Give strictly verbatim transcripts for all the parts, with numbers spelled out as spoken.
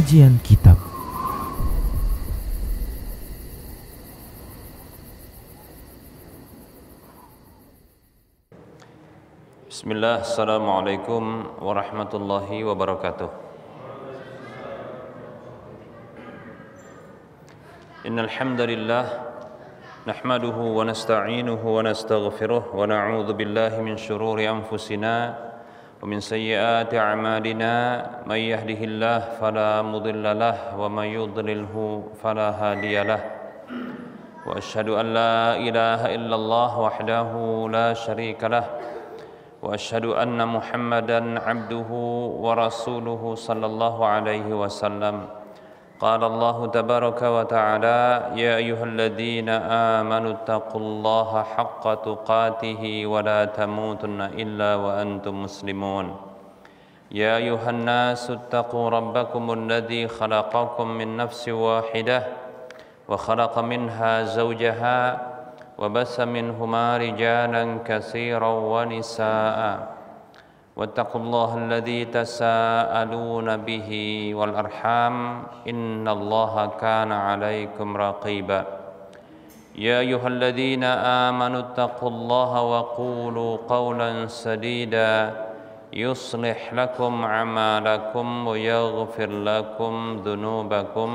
Kajian Kitab. Bismillah, assalamualaikum warahmatullahi wabarakatuh. Innal hamdalillah nahmaduhu wa nasta'inuhu wa nastaghfiruh wa na'udzu billahi min syururi anfusina ومن سيئات أعمالنا من يهده الله فلا مضل له ومن يضلله فلا هادي له وأشهد أن لا إله إلا الله وحده لا شريك له وأشهد أن محمدا عبده ورسوله صلى الله عليه وسلم قال الله تبارك وتعالى يا أيها الذين آمنوا اتقوا الله حق تقاته ولا تموتن إلا وأنتم مسلمون يا أيها الناس اتقوا ربكم الذي خلقكم من نفس واحدة وخلق منها زوجها وبث منهما رجالا كثيرا ونساء واتقوا الله الذي تساءلون به والأرحام إن الله كان عليكم رقيبا يا أيها الذين آمنوا اتقوا الله وقولوا قولا سديدا يصلح لكم أعمالكم ويغفر لكم ذنوبكم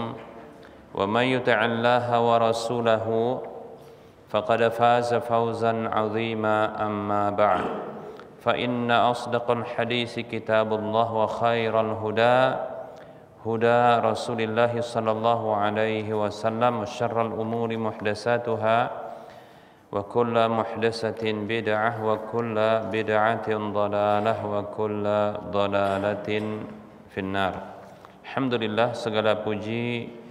ومن يطع الله ورسوله فقد فاز فوزا عظيما أما بعد فإن أصدق الحديث كتاب الله وخير الهدى هدى رسول الله صلى الله عليه وسلم وشر الأمور محدثاتها وكل محدثة بدعة وكل بدعة ضلالة وكل ضلالة في النار. Alhamdulillah, segala puji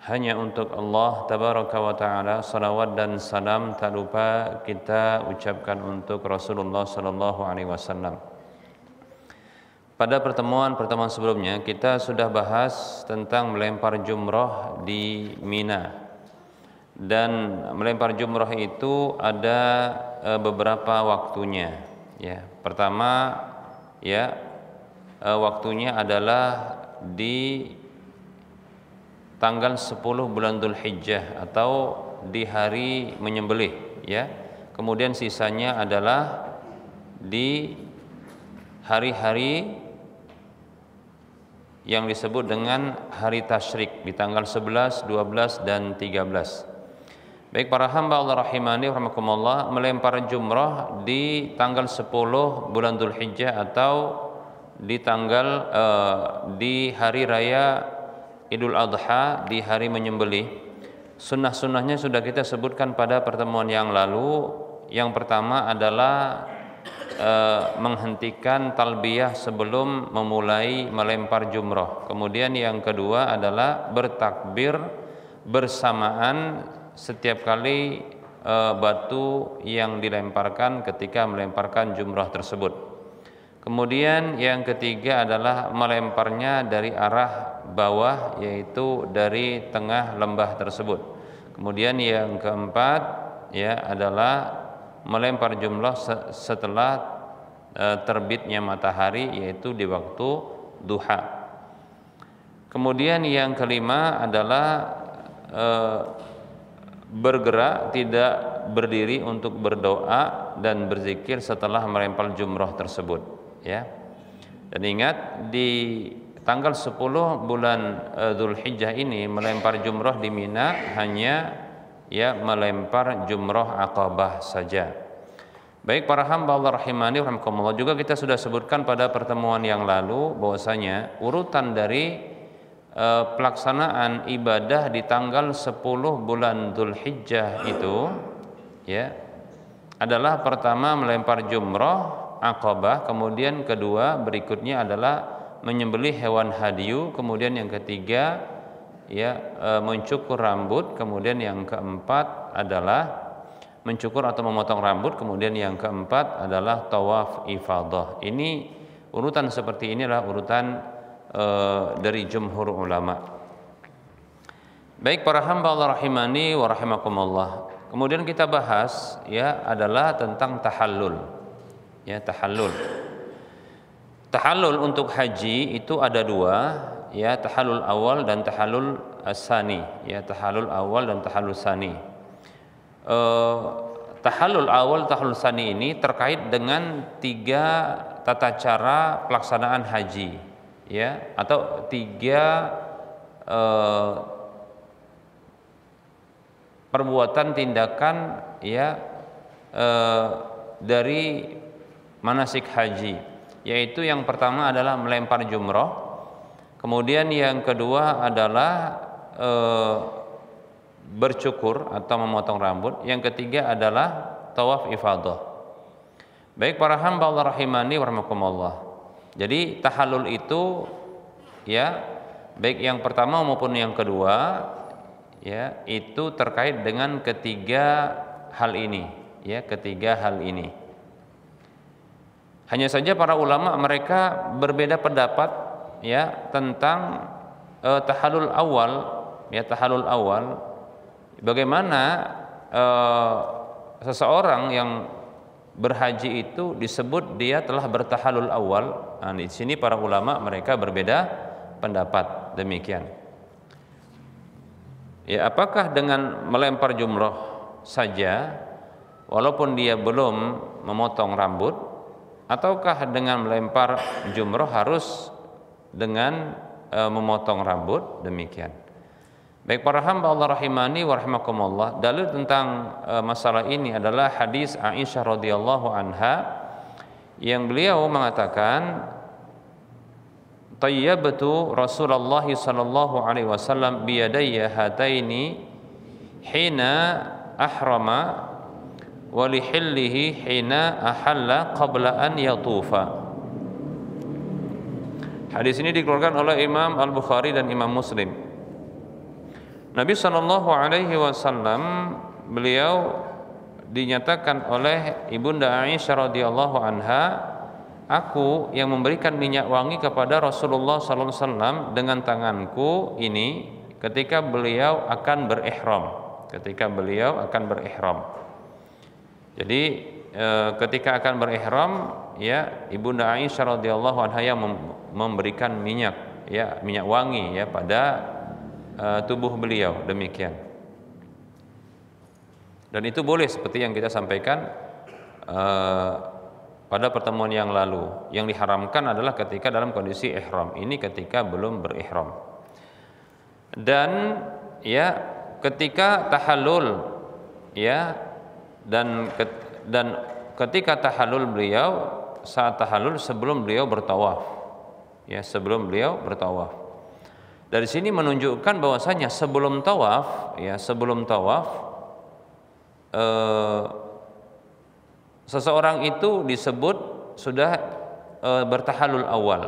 hanya untuk Allah Tabaraka wa Ta'ala. Salawat dan salam tak lupa kita ucapkan untuk Rasulullah Sallallahu Alaihi Wasallam. Pada pertemuan-pertemuan sebelumnya kita sudah bahas tentang melempar jumrah di Mina. Dan melempar jumrah itu ada e, beberapa waktunya, ya. Pertama, ya, e, waktunya adalah di tanggal sepuluh bulan Dzulhijjah atau di hari menyembelih, ya. Kemudian sisanya adalah di hari-hari yang disebut dengan hari tasyrik di tanggal sebelas, dua belas dan tiga belas. Baik para hamba Allah rahimani wa rahimakumullah, melempar jumrah di tanggal sepuluh bulan Dzulhijjah atau di tanggal eh, di hari raya Idul Adha, di hari menyembelih. Sunnah-sunnahnya sudah kita sebutkan pada pertemuan yang lalu. Yang pertama adalah e, menghentikan talbiyah sebelum memulai melempar jumrah. Kemudian yang kedua adalah bertakbir bersamaan setiap kali e, batu yang dilemparkan ketika melemparkan jumrah tersebut. Kemudian yang ketiga adalah melemparnya dari arah bawah, yaitu dari tengah lembah tersebut. Kemudian yang keempat, ya, adalah melempar jumrah setelah e, terbitnya matahari, yaitu di waktu duha. Kemudian yang kelima adalah e, bergerak tidak berdiri untuk berdoa dan berzikir setelah melempar jumrah tersebut, ya. Dan ingat, di tanggal sepuluh bulan Dzulhijjah ini melempar jumrah di Mina hanya, ya, melempar jumrah Aqabah saja. Baik para hamba Allah rahimani wa rahimakumullah, juga kita sudah sebutkan pada pertemuan yang lalu bahwasanya urutan dari e, pelaksanaan ibadah di tanggal sepuluh bulan Dzulhijjah itu, ya, adalah pertama melempar jumrah Aqabah, kemudian kedua berikutnya adalah menyembelih hewan hadiyu, kemudian yang ketiga, ya, e, mencukur rambut, kemudian yang keempat adalah mencukur atau memotong rambut, kemudian yang keempat adalah tawaf ifadah. Ini urutan seperti inilah urutan e, dari jumhur ulama. Baik para hamba Allah rahimani wa rahimakumullah. Kemudian kita bahas, ya, adalah tentang tahallul. Ya, tahallul. Tahallul untuk haji itu ada dua, ya tahalul awal dan tahalul asani, ya tahalul awal dan tahalul sani. E, tahalul awal, tahalul sani ini terkait dengan tiga tata cara pelaksanaan haji, ya, atau tiga e, perbuatan tindakan, ya, e, dari manasik haji, yaitu yang pertama adalah melempar jumroh. Kemudian yang kedua adalah e, bercukur atau memotong rambut. Yang ketiga adalah tawaf ifadah. Baik para hamba Allah rahimani wa rahmakumullah. Jadi tahallul itu, ya, baik yang pertama maupun yang kedua, ya, itu terkait dengan ketiga hal ini, ya, ketiga hal ini. Hanya saja para ulama mereka berbeda pendapat, ya, tentang uh, tahalul awal, ya, tahalul awal bagaimana uh, seseorang yang berhaji itu disebut dia telah bertahalul awal. Nah, di sini para ulama mereka berbeda pendapat demikian, ya, apakah dengan melempar jumroh saja walaupun dia belum memotong rambut, ataukah dengan melempar jumroh harus dengan e, memotong rambut demikian. Baik para hamba Allah rahimani wa rahimakumullah. Dalil tentang e, masalah ini adalah hadis Aisyah radhiyallahu anha yang beliau mengatakan, "Tayyabtu Rasulullah sallallahu alaihi wasallam bi yadayya hataini hina ahrama wa li hillihi hina ahalla qabla an yatufa." Hadis ini dikeluarkan oleh Imam Al-Bukhari dan Imam Muslim. Nabi Shallallahu Alaihi Wasallam beliau dinyatakan oleh ibunda Aisyah radhiyallahu anha, aku yang memberikan minyak wangi kepada Rasulullah Shallallahu Alaihi Wasallam dengan tanganku ini ketika beliau akan berihram, ketika beliau akan berihram. Jadi e, ketika akan berihram, ya, ibunda Aisyah radhiyallahu anha yang memberikan minyak, ya, minyak wangi, ya, pada uh, tubuh beliau demikian. Dan itu boleh seperti yang kita sampaikan uh, pada pertemuan yang lalu. Yang diharamkan adalah ketika dalam kondisi ihram. Ini ketika belum berihram. Dan, ya, ketika tahallul, ya, dan dan ketika tahallul beliau saat tahallul sebelum beliau bertawaf, ya, sebelum beliau bertawaf. Dari sini menunjukkan bahwasanya sebelum tawaf, ya, sebelum tawaf eh, seseorang itu disebut sudah eh, bertahalul awal,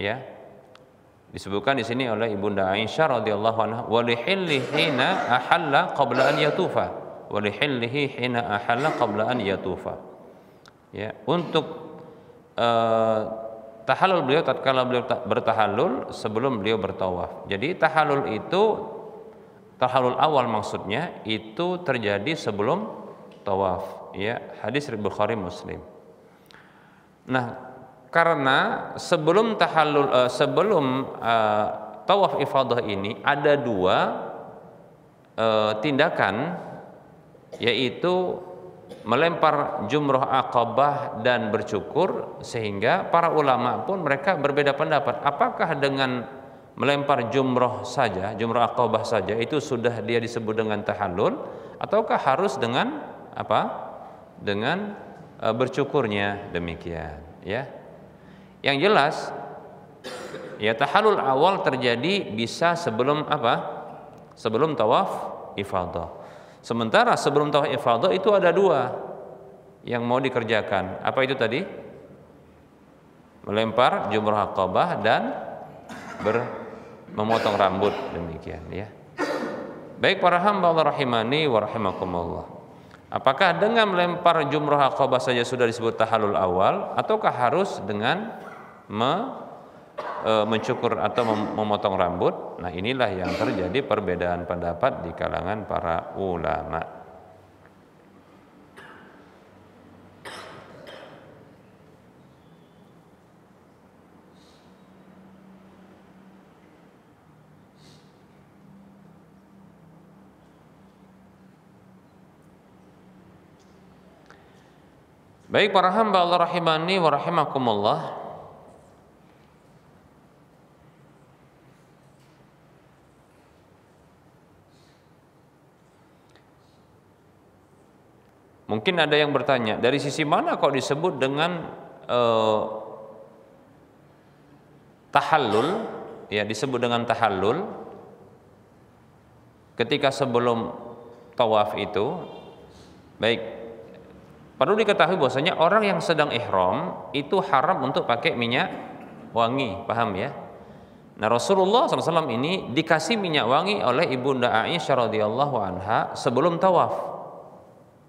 ya. Disebutkan di sini oleh ibunda Aisyah radhiyallahu anha, walihillihi hina ahalla qabla an yatufa, walihillihi hina ahalla qabla an yatufa. Ya, untuk Uh, tahallul beliau tatkala beliau bertahalul sebelum beliau bertawaf. Jadi tahallul itu, tahallul awal maksudnya, itu terjadi sebelum tawaf, ya, hadis Bukhari Muslim. Nah, karena sebelum tahallul uh, sebelum uh, tawaf ifadah ini ada dua uh, tindakan, yaitu melempar jumroh aqabah dan bercukur, sehingga para ulama pun mereka berbeda pendapat, apakah dengan melempar jumroh saja, jumroh aqabah saja itu sudah dia disebut dengan tahallul, ataukah harus dengan apa, dengan e, bercukurnya demikian, ya. Yang jelas, ya, tahallul awal terjadi bisa sebelum apa, sebelum tawaf ifadah. Sementara sebelum tawaf ifadah itu ada dua yang mau dikerjakan. Apa itu tadi? Melempar jumroh aqabah dan ber memotong rambut demikian, ya. Baik para hamba Allah rahimani wa rahimakumullah. Apakah dengan melempar jumroh aqabah saja sudah disebut tahallul awal, ataukah harus dengan me, e, mencukur atau mem, memotong rambut? Nah, inilah yang terjadi perbedaan pendapat di kalangan para ulama. Baik para hamba Allah rahimani wa rahimakumullah, mungkin ada yang bertanya, dari sisi mana kok disebut dengan eh, tahallul, ya disebut dengan tahallul ketika sebelum tawaf itu. Baik, perlu diketahui bahwasanya orang yang sedang ihram itu haram untuk pakai minyak wangi, paham ya? Nah, Rasulullah shallallahu alaihi wasallam ini dikasih minyak wangi oleh ibunda Aisyah radhiyallahu anha sebelum tawaf,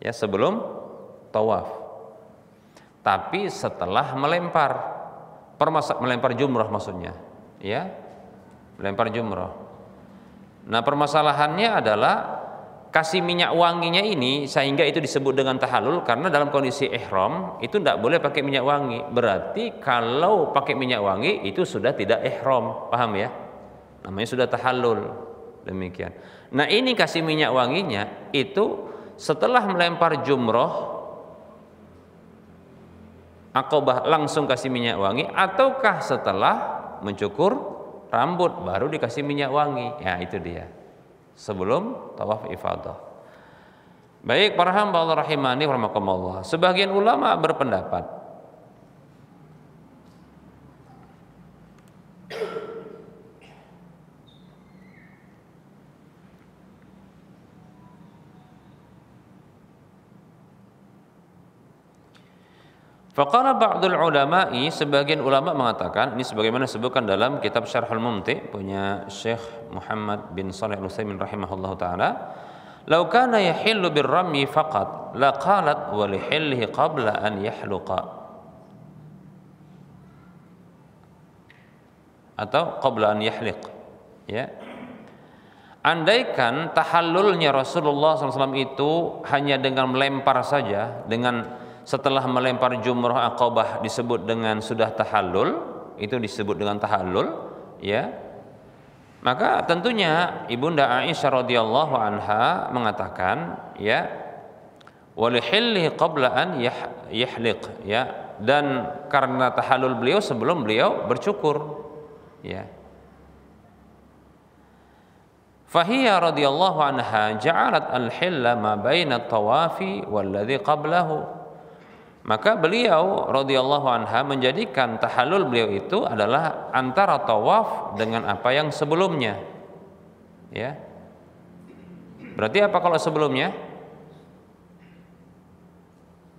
ya sebelum tawaf. Tapi setelah melempar, permasa melempar jumrah maksudnya, ya melempar jumrah. Nah, permasalahannya adalah kasih minyak wanginya ini sehingga itu disebut dengan tahallul, karena dalam kondisi ihram itu tidak boleh pakai minyak wangi. Berarti kalau pakai minyak wangi itu sudah tidak ihram, paham ya? Namanya sudah tahallul, demikian. Nah, ini kasih minyak wanginya itu setelah melempar jumrah Aqobah langsung kasih minyak wangi, ataukah setelah mencukur rambut baru dikasih minyak wangi? Ya itu dia, sebelum tawaf ifadah. Baik para hamba Allah rahimani wa rahimakumullah, sebagian ulama berpendapat faqala ba'dul ulama'i, sebagian ulama mengatakan, ini sebagaimana disebutkan dalam kitab Syarhul Mumti punya Syekh Muhammad bin Shalih Al-Utsaimin rahimahullahu taala, "Law kana yahillu birrami faqat la qalat wa lihillihi qabla an yahluqa." Atau qabla an yahliq, ya. Andaikan tahallulnya Rasulullah shallallahu alaihi wasallam itu hanya dengan melempar saja, dengan setelah melempar jumrah Aqobah disebut dengan sudah tahallul, itu disebut dengan tahallul, ya. Maka tentunya ibunda Aisyah radhiyallahu anha mengatakan, ya, walihilli qabla an yahliq, ya, dan karena tahallul beliau sebelum beliau bercukur, ya. Fahiya radhiyallahu anha ja'alat al-hilla ma baina at-tawafi walladhi qablahu. Maka beliau radhiyallahu anha menjadikan tahallul beliau itu adalah antara tawaf dengan apa yang sebelumnya, ya. Berarti apa kalau sebelumnya?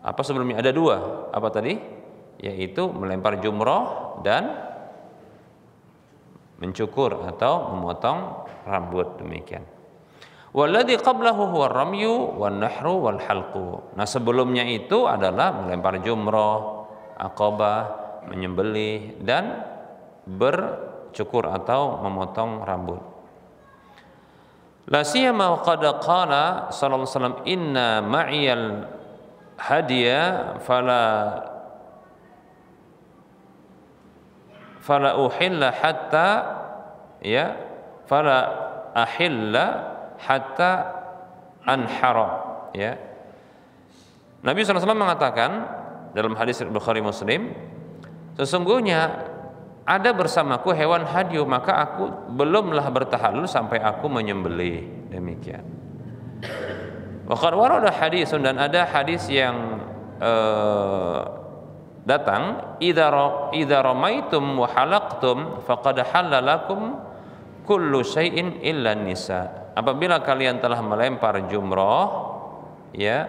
Apa sebelumnya? Ada dua. Apa tadi? Yaitu melempar jumrah dan mencukur atau memotong rambut, demikian. Walladhi qablahu huwa ramyu wan nahru wal halqu. Nah, sebelumnya itu adalah melempar jumrah, Aqobah, menyembelih dan bercukur atau memotong rambut. La siyama qad qala sallallahu alaihi wasallam inna ma'iyal hadiya fala fala uhilla hatta ya fala ahilla hatta anhara, ya. Nabi shallallahu alaihi wasallam mengatakan dalam hadis Bukhari Muslim, sesungguhnya ada bersamaku hewan hadyu, maka aku belumlah bertahallul sampai aku menyembelih, demikian. Waqad warada hadisun, dan ada hadis yang eh, datang, idza idza ramaitum wa halaqtum faqad halalakum kullu syai'in illa nisa. Apabila kalian telah melempar jumrah, ya,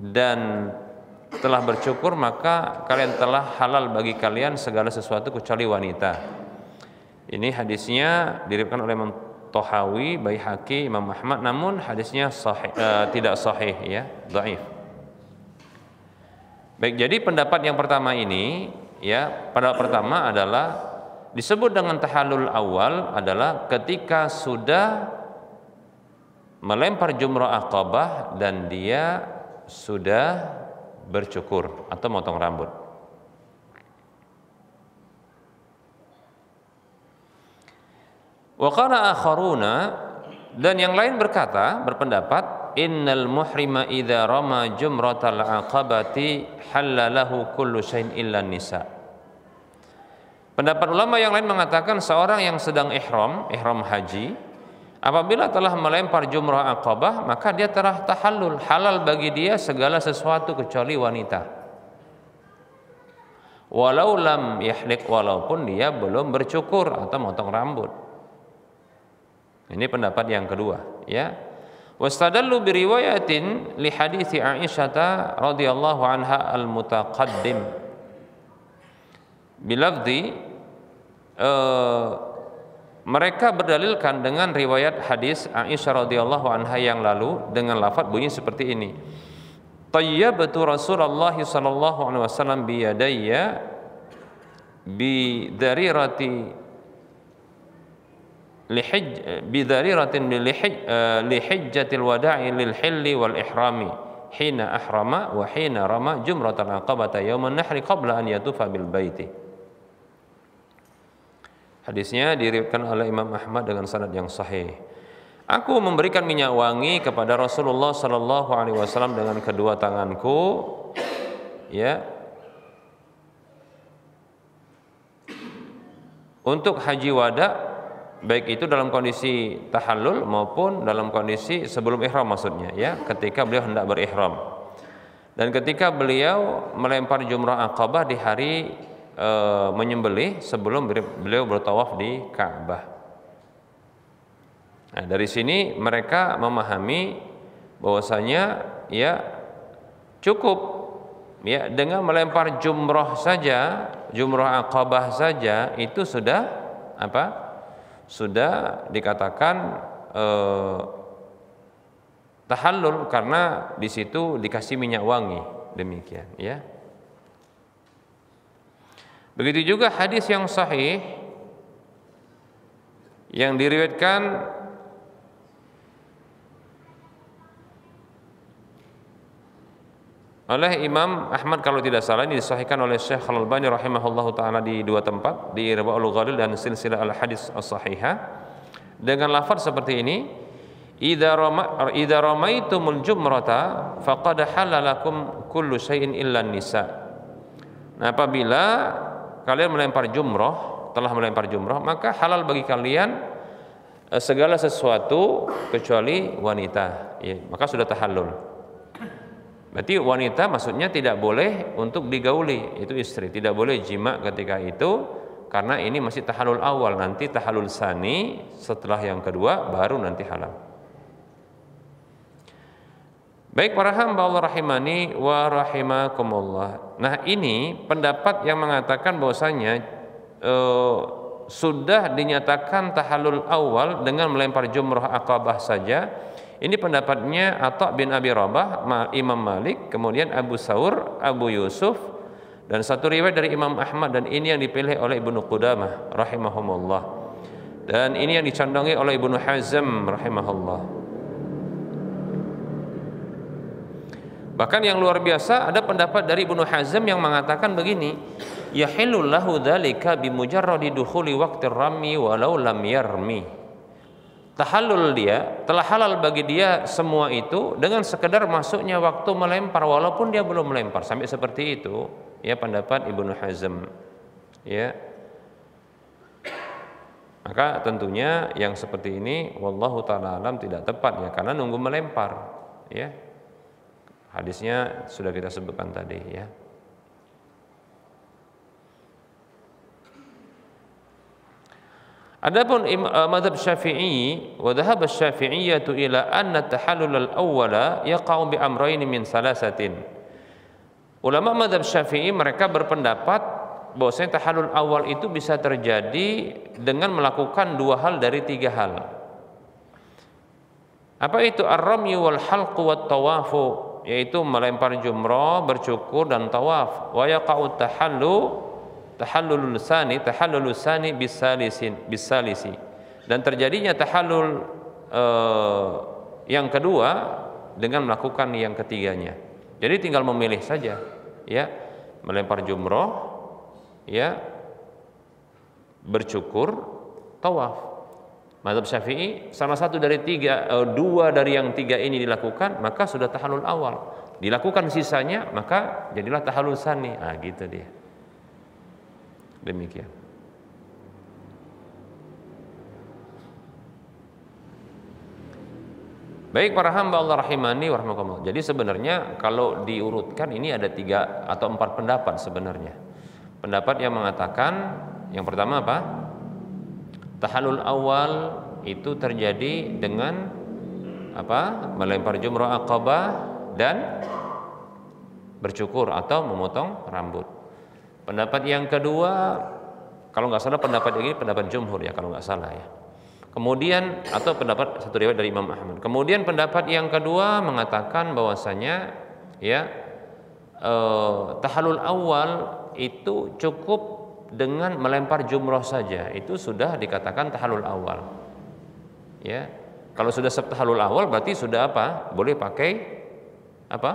dan telah bercukur, maka kalian telah halal bagi kalian segala sesuatu kecuali wanita. Ini hadisnya diriwayatkan oleh Imam Thahawi, Baihaqi, Imam Ahmad, namun hadisnya sahih, eh, tidak sahih, ya, dhaif. Baik, jadi pendapat yang pertama ini, ya, pendapat pertama adalah disebut dengan tahallul awal adalah ketika sudah melempar jumrah Aqobah dan dia sudah bercukur atau motong rambut. Wa qala akharuna, dan yang lain berkata, berpendapat innal muhrima idza rama jumratal aqabati halalahu kullu syai'in illa nisa. Pendapat ulama yang lain mengatakan seorang yang sedang ihram, ihram haji, apabila telah melempar jumrah aqabah, maka dia telah tahallul, halal bagi dia segala sesuatu kecuali wanita. Walau lam yahliq, walaupun dia belum bercukur atau motong rambut. Ini pendapat yang kedua, ya. Wastadallu bi riwayatin li hadits Aisyah radhiyallahu anha al-mutaqaddim. Bilafzi, eh, mereka berdalilkan dengan riwayat hadis Aisyah radhiyallahu anha yang lalu dengan lafaz bunyi seperti ini. Tayyabtu Rasulullah sallallahu alaihi wasallam biyadayya bidarirati lihij bidariratin lihij lihijjatil wada'i lil hilli wal ihrami hina ahrama wa hina rama jumratal aqabata yauman nahri qabla an yatufa bil baiti. Hadisnya diriwayatkan oleh Imam Ahmad dengan sanad yang sahih. Aku memberikan minyak wangi kepada Rasulullah Shallallahu Alaihi Wasallam dengan kedua tanganku, ya, untuk haji wada, baik itu dalam kondisi tahallul maupun dalam kondisi sebelum ihram maksudnya, ya, ketika beliau hendak berihram dan ketika beliau melempar jumrah Aqabah di hari e, menyembelih sebelum beliau bertawaf di Ka'bah. Nah, dari sini mereka memahami bahwasanya ya cukup ya dengan melempar jumrah saja, jumrah Aqabah saja itu sudah apa? Sudah dikatakan eh, tahallul karena di situ dikasih minyak wangi, demikian ya. Begitu juga hadis yang sahih yang diriwayatkan oleh Imam Ahmad kalau tidak salah, ini disahihkan oleh Syekh Al-Albani rahimahullahu taala di dua tempat, di Irbaul Ghalil dan Silsilah Al-Hadis As-Sahihah dengan lafaz seperti ini: idza rama idza ramaitumul jumrata faqad halalakum kullu syai'in illa nisa. Nah, apabila kalian melempar jumrah, telah melempar jumrah, maka halal bagi kalian segala sesuatu kecuali wanita, ya, maka sudah tahallul. Berarti wanita maksudnya tidak boleh untuk digauli, itu istri, tidak boleh jima ketika itu karena ini masih tahallul awal, nanti tahallul sani setelah yang kedua baru nanti halal. Baik para hamba Allah rahimani wa rahimakumullah. Nah, ini pendapat yang mengatakan bahwasanya eh, sudah dinyatakan tahallul awal dengan melempar jumrah Aqabah saja. Ini pendapatnya Atha bin Abi Rabah, Imam Malik, kemudian Abu Saur, Abu Yusuf, dan satu riwayat dari Imam Ahmad, dan ini yang dipilih oleh Ibnu Qudamah rahimahumullah. Dan ini yang dicondongi oleh Ibnu Hazm rahimahullah. Bahkan yang luar biasa ada pendapat dari Ibnu Hazm yang mengatakan begini: yahillu lahu dzalika bi mujarradi dukhuli waqtir rami walau lam yarmi. Tahallul dia, telah halal bagi dia semua itu dengan sekedar masuknya waktu melempar walaupun dia belum melempar, sampai seperti itu ya pendapat Ibnu Hazm, ya. Maka tentunya yang seperti ini wallahu taala alam tidak tepat ya, karena nunggu melempar ya. Hadisnya sudah kita sebutkan tadi ya. Adapun mazhab Syafi'i wa dhahaba asy-Syafi'iyyah ila anna tahallul al-awwala yaqa'u bi amrayn min salasatin. Ulama mazhab Syafi'i mereka berpendapat bahwasanya tahallul awal itu bisa terjadi dengan melakukan dua hal dari tiga hal. Apa itu? Ar-ramyu wal halqu wat tawafu, yaitu melempar jumrah, bercukur dan tawaf. Wa yaqa'u tahallu tahallul sani tahallul sani bisalisin bisalisi, dan terjadinya tahallul eh, yang kedua dengan melakukan yang ketiganya. Jadi tinggal memilih saja ya, melempar jumrah ya, bercukur, tawaf. mazhab Syafi'i salah satu dari tiga, dua dari yang tiga ini dilakukan, maka sudah tahalul awal. Dilakukan sisanya, maka jadilah tahalul sani. Ah, gitu dia. Demikian. Baik para hamba Allah rahimani wa rahmakumullah. Jadi sebenarnya kalau diurutkan ini ada tiga atau empat pendapat sebenarnya. Pendapat yang mengatakan yang pertama apa? Tahalul awal itu terjadi dengan apa? Melempar jumrah Aqabah dan bercukur atau memotong rambut. Pendapat yang kedua, kalau nggak salah pendapat ini pendapat jumhur ya kalau nggak salah ya. Kemudian atau pendapat satu riwayat dari Imam Ahmad. Kemudian pendapat yang kedua mengatakan bahwasanya ya eh, tahalul awal itu cukup dengan melempar jumroh saja, itu sudah dikatakan tahalul awal. Ya, kalau sudah tahalul awal berarti sudah apa? Boleh pakai apa?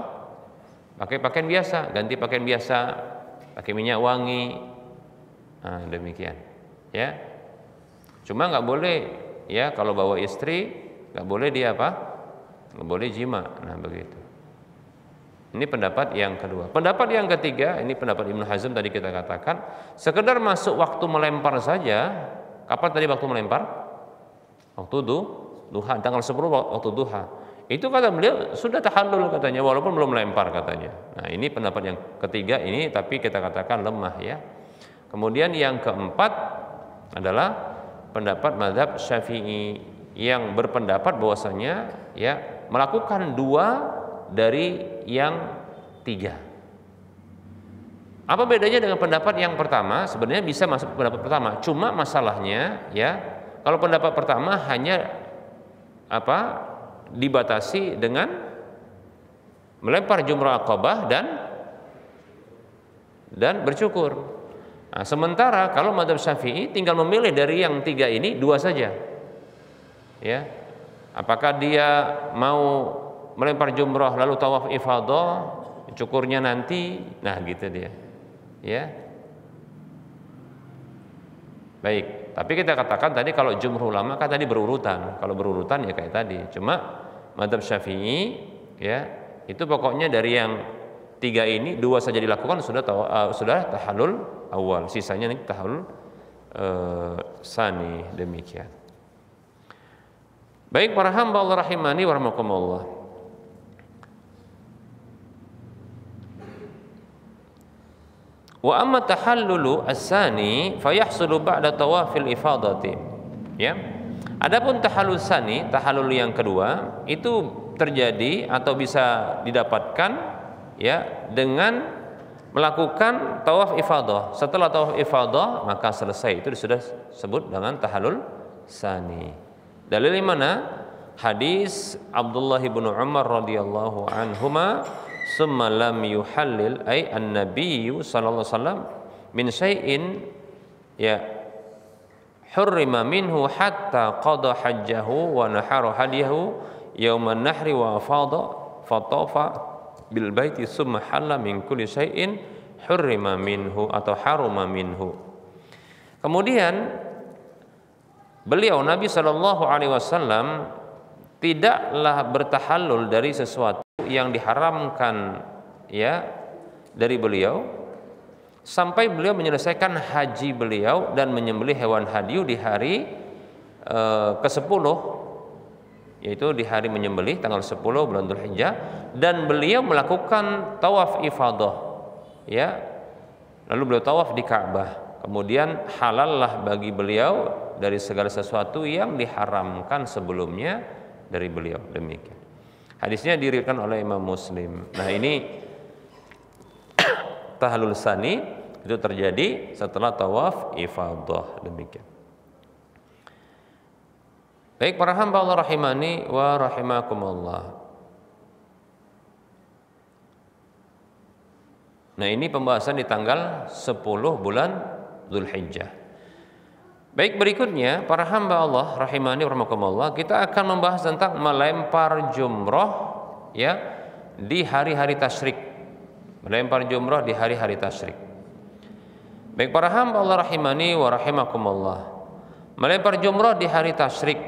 Pakai pakaian biasa, ganti pakaian biasa, pakai minyak wangi, nah, demikian. Ya. Cuma nggak boleh ya kalau bawa istri nggak boleh dia apa? Nggak boleh jima, nah begitu. Ini pendapat yang kedua. Pendapat yang ketiga ini pendapat Ibnu Hazm tadi kita katakan sekedar masuk waktu melempar saja. Kapan tadi waktu melempar? Waktu du, duha, tanggal sepuluh waktu duha. Itu kata beliau sudah tahallul katanya walaupun belum melempar katanya. Nah ini pendapat yang ketiga ini tapi kita katakan lemah ya. Kemudian yang keempat adalah pendapat mazhab Syafi'i yang berpendapat bahwasanya ya melakukan dua dari yang tiga. Apa bedanya dengan pendapat yang pertama? Sebenarnya bisa masuk pendapat pertama. Cuma masalahnya ya kalau pendapat pertama hanya apa dibatasi dengan melempar jumrah Aqabah dan dan bercukur. Nah, sementara kalau mazhab Syafi'i tinggal memilih dari yang tiga ini dua saja. Ya. Apakah dia mau melempar jumrah lalu tawaf ifadah, cukurnya nanti, nah gitu dia. Ya. Baik, tapi kita katakan tadi kalau jumhur ulama kan tadi berurutan. Kalau berurutan ya kayak tadi. Cuma mazhab Syafi'i ya, itu pokoknya dari yang tiga ini dua saja dilakukan sudah uh, sudah tahalul awal, sisanya nih tahalul uh, sani, demikian. Baik para hamba Allah rahimani wa rahmakumullah. Wa amma tahallulu as-sani fayahsulu ba'da tawafil ifadati. Ya. Adapun tahallul sani, tahallul yang kedua itu terjadi atau bisa didapatkan ya dengan melakukan tawaf ifadah. Setelah tawaf ifadah maka selesai. Itu sudah sebut dengan tahalul sani. Dalilnya mana? Hadis Abdullah bin Umar radhiyallahu anhuma, "Summa lam yuhallil ay an-nabiyyu sallallahu alaihi wasallam min syai'in ya hurrima minhu hatta qada hajjahu wa nahara hadiyahu yauman nahri wa afada fatafa bil baiti summa halla min kulli syai'in hurrima minhu atau haruma minhu." Kemudian beliau Nabi sallallahu alaihi wasallam tidaklah bertahallul dari sesuatu yang diharamkan ya dari beliau sampai beliau menyelesaikan haji beliau dan menyembelih hewan hadyu di hari eh, kesepuluh yaitu di hari menyembelih tanggal sepuluh bulan Dzulhijjah dan beliau melakukan tawaf ifadah ya lalu beliau tawaf di Ka'bah kemudian halallah bagi beliau dari segala sesuatu yang diharamkan sebelumnya dari beliau, demikian. Hadisnya diriwayatkan oleh Imam Muslim. Nah ini tahalul sani itu terjadi setelah tawaf ifadah, demikian. Baik para hamba Allah rahimani wa rahimakumullah. Nah ini pembahasan di tanggal sepuluh bulan Dzulhijjah. Baik berikutnya para hamba Allah rahimani wa rahimakumullah, kita akan membahas tentang melempar jumrah ya di hari-hari tasyrik. Melempar jumrah di hari-hari tasyrik. Baik para hamba Allah rahimani wa rahimakumullah. melempar jumroh di hari tasyrik.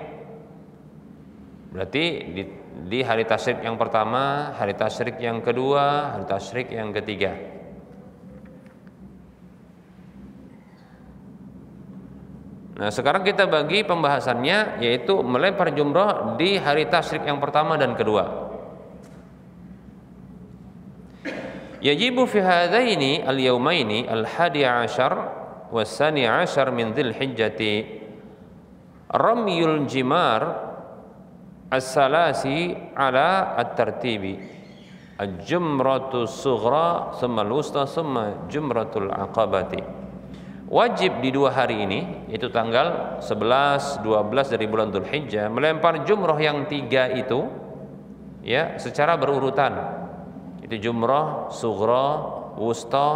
Berarti di, di hari tasyrik yang pertama, hari tasyrik yang kedua, hari tasyrik yang ketiga. Nah, sekarang kita bagi pembahasannya, yaitu melempar jumroh di hari tasyrik yang pertama dan kedua. Yajibu fi hadaini al-yawmaini al-hadi ashar was-sani ashar min dzilhijjati ramyul jimar as-salasi ala at-tartibi al-jumratu sughra thumma al-wusta thumma jumratul aqabati. Wajib di dua hari ini, yaitu tanggal sebelas dua belas dari bulan Dzulhijjah, melempar jumroh yang tiga itu ya secara berurutan. Itu jumrah sughra, wusta,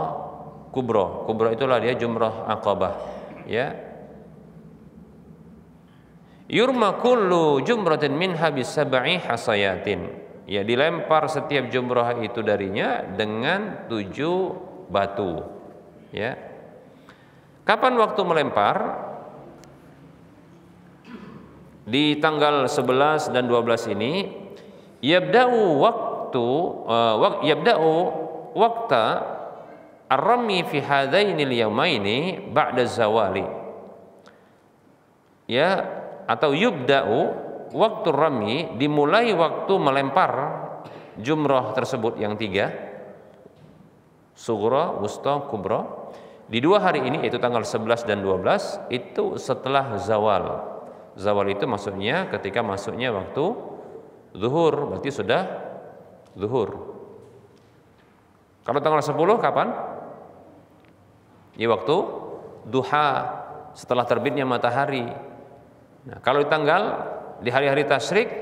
kubra. Kubra itulah dia jumrah aqabah, ya. Yurma kullu jumratin minha bisab'i hasayatin. Ya, dilempar setiap jumrah itu darinya dengan tujuh batu, ya. Kapan waktu melempar? Di tanggal sebelas dan dua belas ini. Yabda'u waqt Uh, yabda'u waqta ar-rami fi hadainil yawmaini ba'da zawali, ya, atau yubda'u waktu rami, dimulai waktu melempar jumrah tersebut yang tiga, sughra, wusta, kubra, di dua hari ini, yaitu tanggal sebelas dan dua belas, itu setelah zawal. Zawal itu maksudnya ketika masuknya waktu zuhur, berarti sudah zuhur. Kalau tanggal sepuluh kapan? Ini waktu duha, setelah terbitnya matahari. Nah, kalau di tanggal di hari-hari tasyrik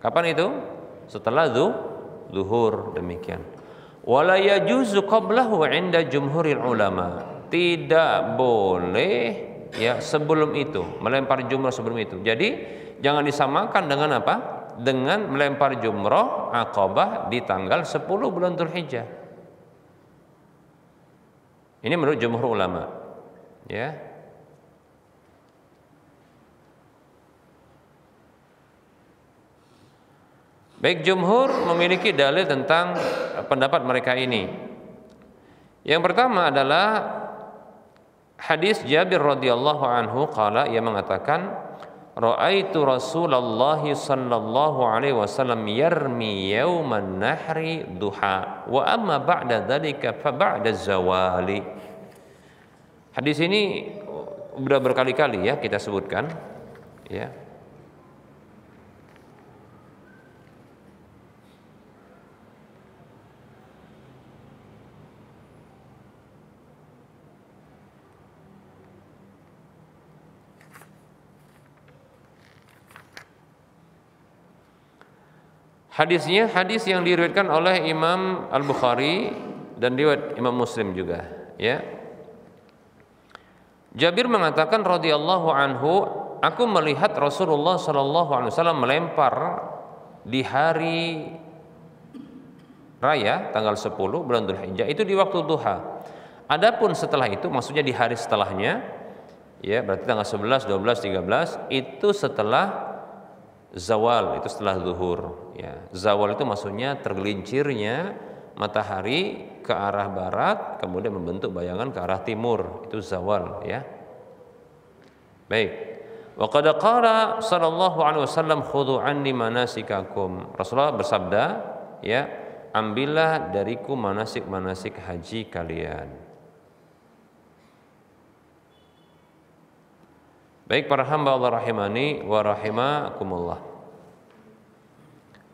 kapan itu? Setelah zuhur, demikian. Wala yajuzu qablahu 'inda jumhuril ulama. Tidak boleh ya sebelum itu, melempar jumrah sebelum itu. Jadi jangan disamakan dengan apa? Dengan melempar jumrah aqabah di tanggal sepuluh bulan Dzulhijjah. Ini menurut jumhur ulama, ya. Baik, jumhur memiliki dalil tentang pendapat mereka ini. Yang pertama adalah hadis Jabir radhiyallahu anhu qala, ia mengatakan Ra'aitu Rasulullah sallallahu alaihi wasallam yarmi yawman nahri duha wa amma ba'da dzalika fa ba'da zawali. Hadis ini sudah berkali-kali ya kita sebutkan, ya. Hadisnya hadis yang diriwayatkan oleh Imam Al-Bukhari dan riwayat Imam Muslim juga, ya. Jabir mengatakan radhiyallahu anhu, aku melihat Rasulullah sallallahu alaihi wasallam melempar di hari raya tanggal sepuluh bulan Dzulhijjah itu di waktu duha. Adapun setelah itu, maksudnya di hari setelahnya, ya, berarti tanggal sebelas, dua belas, tiga belas itu setelah zawal, itu setelah zuhur, ya. Zawal itu maksudnya tergelincirnya matahari ke arah barat kemudian membentuk bayangan ke arah timur, itu zawal, ya. Baik. Wa qad qala sallallahu alaihi wasallam khudhu anni manasikakum. Rasulullah bersabda, ya, ambillah dariku manasik-manasik haji kalian. Baik, para hamba Allah rahimani wa rahimakumullah.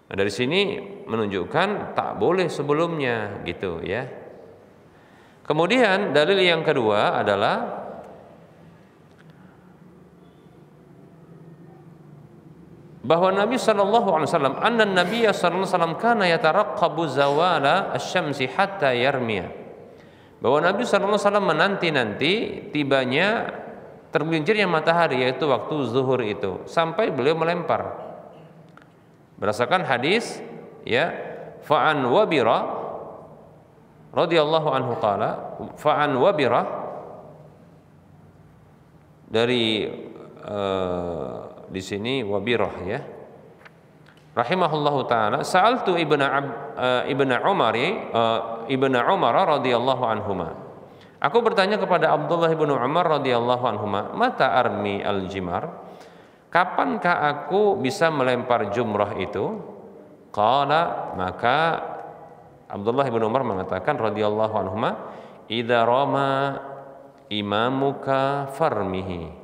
Nah, dari sini menunjukkan tak boleh sebelumnya, gitu ya. Kemudian dalil yang kedua adalah bahwa Nabi sallallahu alaihi wasallam, anna Nabi sallallahu alaihi wasallam kana yataraqqabu zawala asy-syamsi hatta yarmiya. Bahwa Nabi sallallahu alaihi wasallam menanti-nanti tibanya tergelincirnya matahari, yaitu waktu zuhur itu, sampai beliau melempar. Berdasarkan hadis, ya, fa'an wabira radhiyallahu anhu qala, fa'an wabira dari uh, di sini wabirah ya. Rahimahullahu taala, sa'altu Ibnu uh, Ibnu Umar uh, Ibnu Umar radhiyallahu anhuma. Aku bertanya kepada Abdullah bin Umar radhiyallahu anhuma, "Mata armi al-jimar?" Kapankah aku bisa melempar jumrah itu? Qala, maka Abdullah bin Umar mengatakan radhiyallahu anhuma, "Idza rama imamuka farmihi."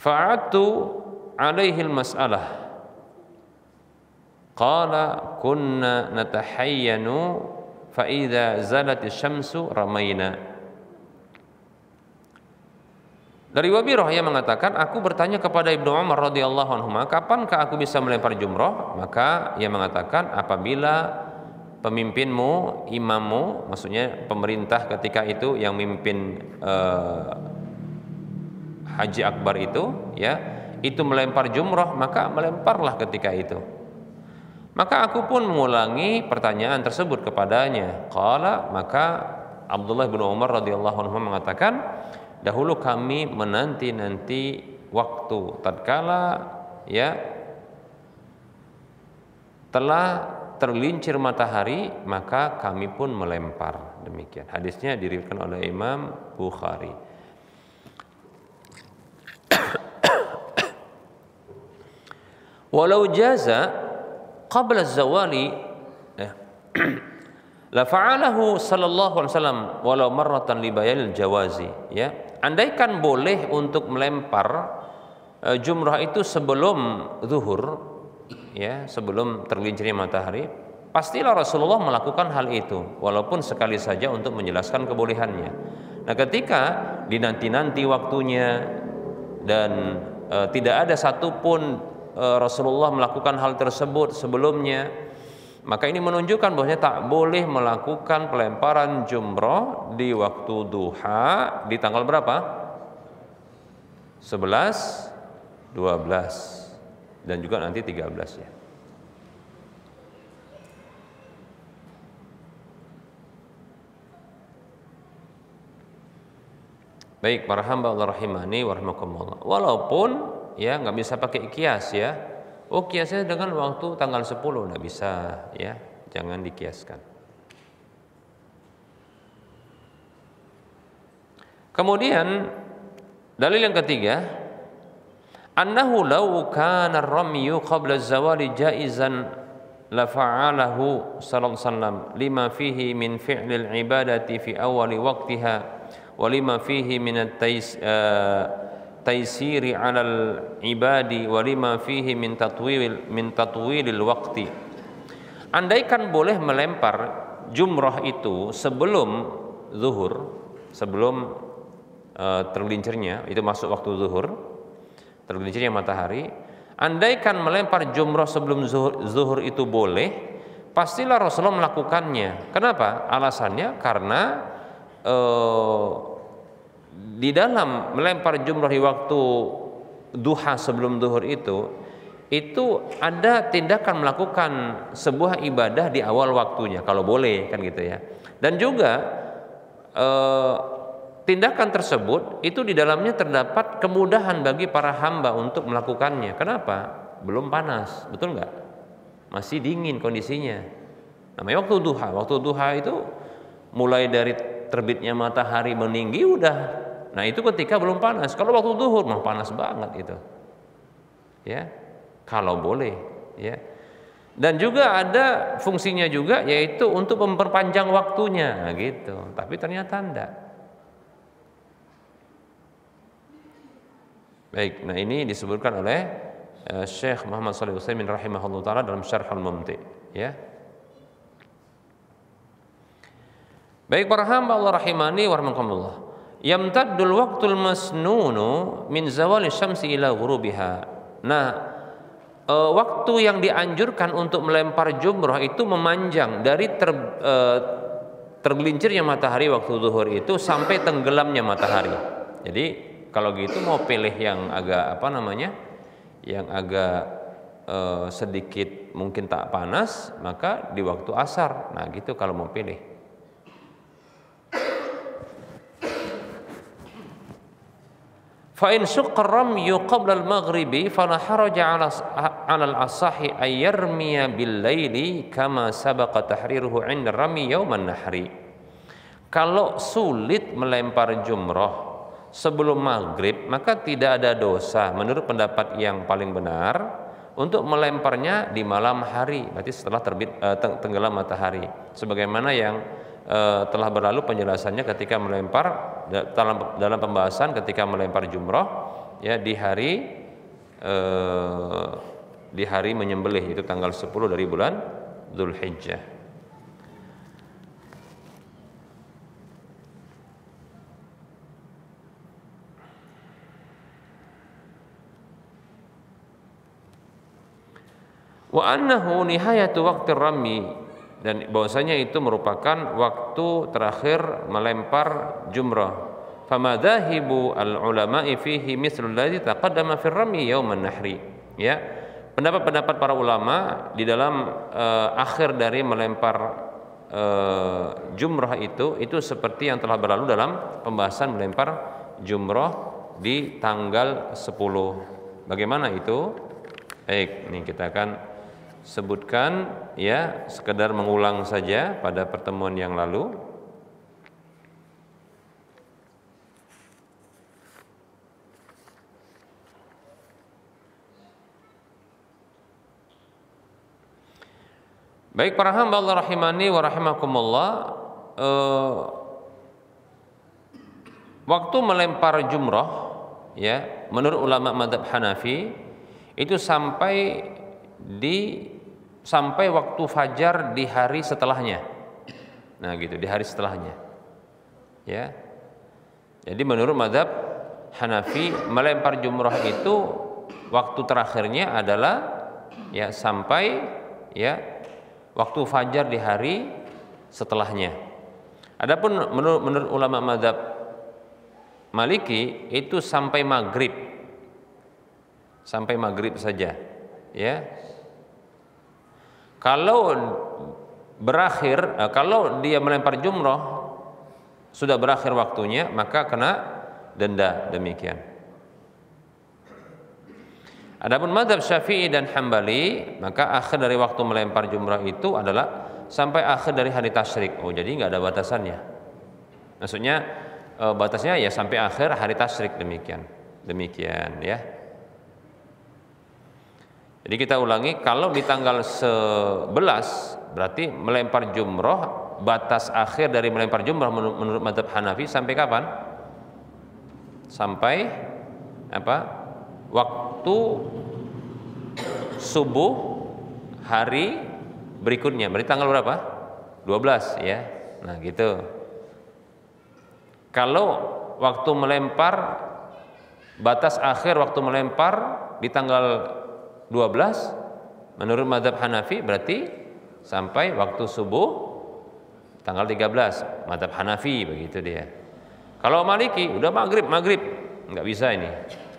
Fa'atu alaihi al-mas'alah. Qala kunna natahayyanu fa idza zalat asy-syamsu ramaina. Dari Wabirah yang mengatakan, aku bertanya kepada Ibnu Umar radhiyallahu anhu, kapankah aku bisa melempar jumrah? Maka ia mengatakan, apabila pemimpinmu, imammu, maksudnya pemerintah ketika itu yang mimpin eh, Haji Akbar itu ya, itu melempar jumrah, maka melemparlah ketika itu. Maka aku pun mengulangi pertanyaan tersebut kepadanya. Qala, maka Abdullah bin Umar radhiyallahu anhu mengatakan, dahulu kami menanti-nanti waktu tatkala ya telah tergelincir matahari, maka kami pun melempar. Demikian hadisnya diriwayatkan oleh Imam Bukhari. Walau jaza qabla zawali la fa'alahu sallallahu alaihi wasallam walau marratan li bayanil jawazi ya, andaikan boleh untuk melempar jumrah itu sebelum zuhur ya, sebelum tergelincirnya matahari, pastilah Rasulullah melakukan hal itu walaupun sekali saja untuk menjelaskan kebolehannya. Nah, ketika dinanti-nanti waktunya dan e, tidak ada satupun Rasulullah melakukan hal tersebut sebelumnya, maka ini menunjukkan bahwasanya tak boleh melakukan pelemparan jumrah di waktu duha di tanggal berapa? sebelas, dua belas, dan juga nanti tiga belas ya. Baik, para hamba Allah rahimani wa rahimakumullah. Walaupun ya nggak bisa pakai kias ya, oh kiasnya dengan waktu tanggal sepuluh nggak bisa ya, jangan dikiaskan. Kemudian dalil yang ketiga, annahu law kana ar-ramyu qabla az-zawali jaizan la fa'alahu sallallahu alaihi wasallam lima fihi min fi'lil ibadati fi awali waqtiha wa lima fihi min at-tais taisiri 'alal ibadi wa lima fihi min tatwil min tatwilil waqti. Andaikan boleh melempar jumrah itu sebelum zuhur, sebelum uh, tergelincirnya, itu masuk waktu zuhur, tergelincirnya matahari, andaikan melempar jumrah sebelum zuhur, zuhur itu boleh, pastilah Rasulullah melakukannya. Kenapa? Alasannya karena uh, di dalam melempar jumrah di waktu duha sebelum duhur itu, itu ada tindakan melakukan sebuah ibadah di awal waktunya, kalau boleh kan gitu ya. Dan juga eh, tindakan tersebut itu di dalamnya terdapat kemudahan bagi para hamba untuk melakukannya. Kenapa? Belum panas, betul nggak? Masih dingin kondisinya. Namanya waktu duha, waktu duha itu mulai dari terbitnya matahari meninggi udah. Nah, itu ketika belum panas. Kalau waktu zuhur mah panas banget itu. Ya. Kalau boleh, ya. Dan juga ada fungsinya juga yaitu untuk memperpanjang waktunya, nah, gitu. Tapi ternyata enggak. Baik, nah ini disebutkan oleh uh, Syekh Muhammad Shalih Utsaimin rahimahullahu taala dalam Syarhul Mumti, ya. Baik, para hamba Allah rahimani wa rahmakumullah. Yamtaddul waqtul masnunu min zawali syamsi ila ghurubiha. Nah, e, waktu yang dianjurkan untuk melempar jumrah itu memanjang dari ter, e, tergelincirnya matahari waktu zuhur itu sampai tenggelamnya matahari. Jadi kalau gitu mau pilih yang agak apa namanya? Yang agak e, sedikit mungkin tak panas, maka di waktu asar. Nah, gitu kalau mau pilih. Fa in syaqqa ramyu qabla al-maghribi fala haraja 'ala al-asahi ay yarmiya bil-laili kama sabaqa tahriruhu 'inda rami yawm an-nahri. Kalau sulit melempar jumrah sebelum maghrib, maka tidak ada dosa menurut pendapat yang paling benar untuk melemparnya di malam hari, berarti setelah terbit eh, tenggelam matahari, sebagaimana yang eh, telah berlalu penjelasannya ketika melempar dalam, dalam pembahasan ketika melempar jumrah ya di hari eh, di hari menyembelih, itu tanggal sepuluh dari bulan Dzulhijjah. Wa annahu nihayatu waqtir rami, dan bahwasanya itu merupakan waktu terakhir melempar jumrah. Famadhahibu al-ulama'i fihi mithlul ladzi taqaddama fir rami yauman nahri. Ya, pendapat-pendapat para ulama di dalam uh, akhir dari melempar uh, jumrah itu itu seperti yang telah berlalu dalam pembahasan melempar jumrah di tanggal sepuluh. Bagaimana itu? Baik, ini kita akan sebutkan ya, sekedar mengulang saja pada pertemuan yang lalu. Baik, para hamba Allah rahimani wa rahimakumullah, eh, waktu melempar jumrah ya menurut ulama madzhab Hanafi itu sampai di sampai waktu fajar di hari setelahnya. Nah, gitu, di hari setelahnya. Ya. Jadi menurut mazhab Hanafi melempar jumrah itu waktu terakhirnya adalah ya sampai ya waktu fajar di hari setelahnya. Adapun menurut, menurut ulama mazhab Maliki itu sampai maghrib. Sampai maghrib saja. Ya. Kalau berakhir, kalau dia melempar jumrah sudah berakhir waktunya, maka kena denda, demikian. Adapun mazhab Syafi'i dan Hambali, maka akhir dari waktu melempar jumrah itu adalah sampai akhir dari hari tasyrik. Oh, jadi nggak ada batasannya. Maksudnya batasnya ya sampai akhir hari tasyrik, demikian, demikian ya. Jadi kita ulangi, kalau di tanggal sebelas berarti melempar jumrah, batas akhir dari melempar jumrah menurut mazhab Hanafi sampai kapan? Sampai apa? Waktu subuh hari berikutnya. Berarti tanggal berapa? dua belas ya. Nah, gitu. Kalau waktu melempar, batas akhir waktu melempar di tanggal dua belas menurut mazhab Hanafi berarti sampai waktu subuh tanggal tiga belas mazhab Hanafi, begitu dia. Kalau Maliki udah maghrib maghrib nggak bisa, ini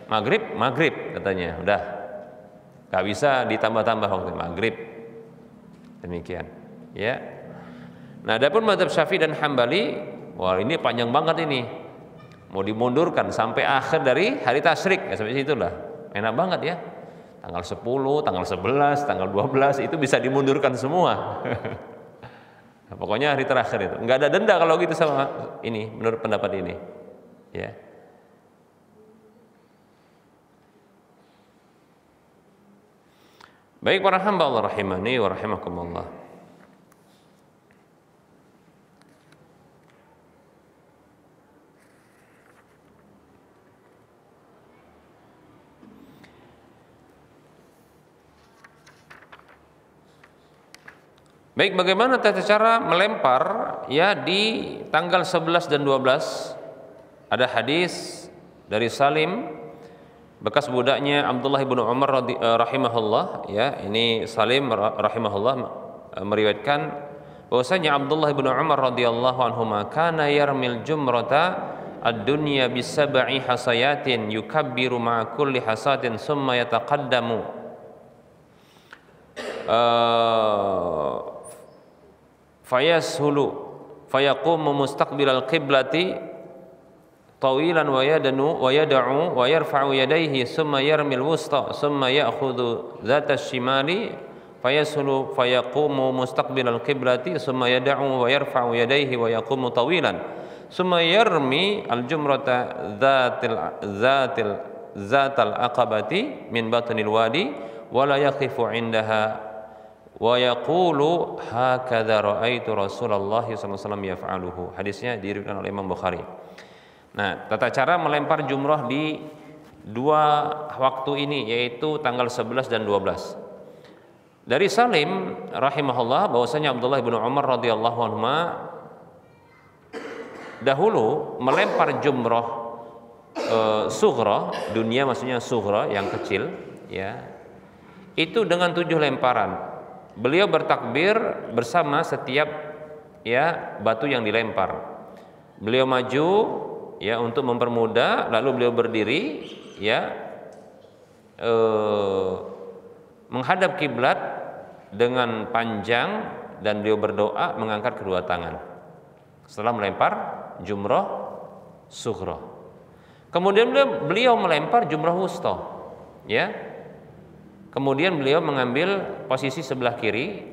maghrib maghrib katanya udah nggak bisa ditambah-tambah waktu maghrib, demikian ya. Nah, adapun mazhab Syafi'i dan Hambali, wah ini panjang banget, ini mau dimundurkan sampai akhir dari hari tasyrik ya, sampai situlah enak banget ya. Tanggal sepuluh, tanggal sebelas, tanggal dua belas itu bisa dimundurkan semua. Nah, pokoknya hari terakhir itu nggak ada denda kalau gitu sama ini menurut pendapat ini. Ya. Baik, para hamba Allah rahimani wa rahimakumullah. Baik, bagaimana tata cara melempar ya di tanggal sebelas dan dua belas? Ada hadis dari Salim bekas budaknya Abdullah bin Umar rahimahullah ya, ini Salim rahimahullah meriwayatkan bahwasanya Abdullah bin Umar radhiyallahu anhuma kana yarmil jumrata ad-dunya bi sab'i hasayatin yukabbiru ma kulli hasatin summa yataqaddamu fayashulu fayaqumu mustaqbilal qiblati tawilan wa yadnu wa yad'u wa yarfa'u yadayhi summa yarmil wusta summa ya'khudhu dhata ash-shimali fayasulu fayaqumu mustaqbilal qiblati summa yad'u wa yarfa'u yadayhi wa yaqumu tawilan summa yarmi al-jumrata dhatil dhatil dhatal aqabati min batnil wadi wa la yaqifu 'indaha wa yaqulu hakadza raaitu Rasulullah sallallahu alaihi wasallam yaf'aluhu. Hadisnya diriwayatkan oleh Imam Bukhari. Nah, tata cara melempar jumrah di dua waktu ini yaitu tanggal sebelas dan dua belas. Dari Salim rahimahullah bahwasanya Abdullah bin Umar radhiyallahu anhu dahulu melempar jumrah e, sughra, dunia maksudnya sughra yang kecil ya. Itu dengan tujuh lemparan. Beliau bertakbir bersama setiap ya batu yang dilempar. Beliau maju ya untuk mempermudah, lalu beliau berdiri ya e, menghadap kiblat dengan panjang dan beliau berdoa mengangkat kedua tangan setelah melempar jumrah sughra. Kemudian beliau, beliau melempar jumrah wusta ya. Kemudian beliau mengambil posisi sebelah kiri,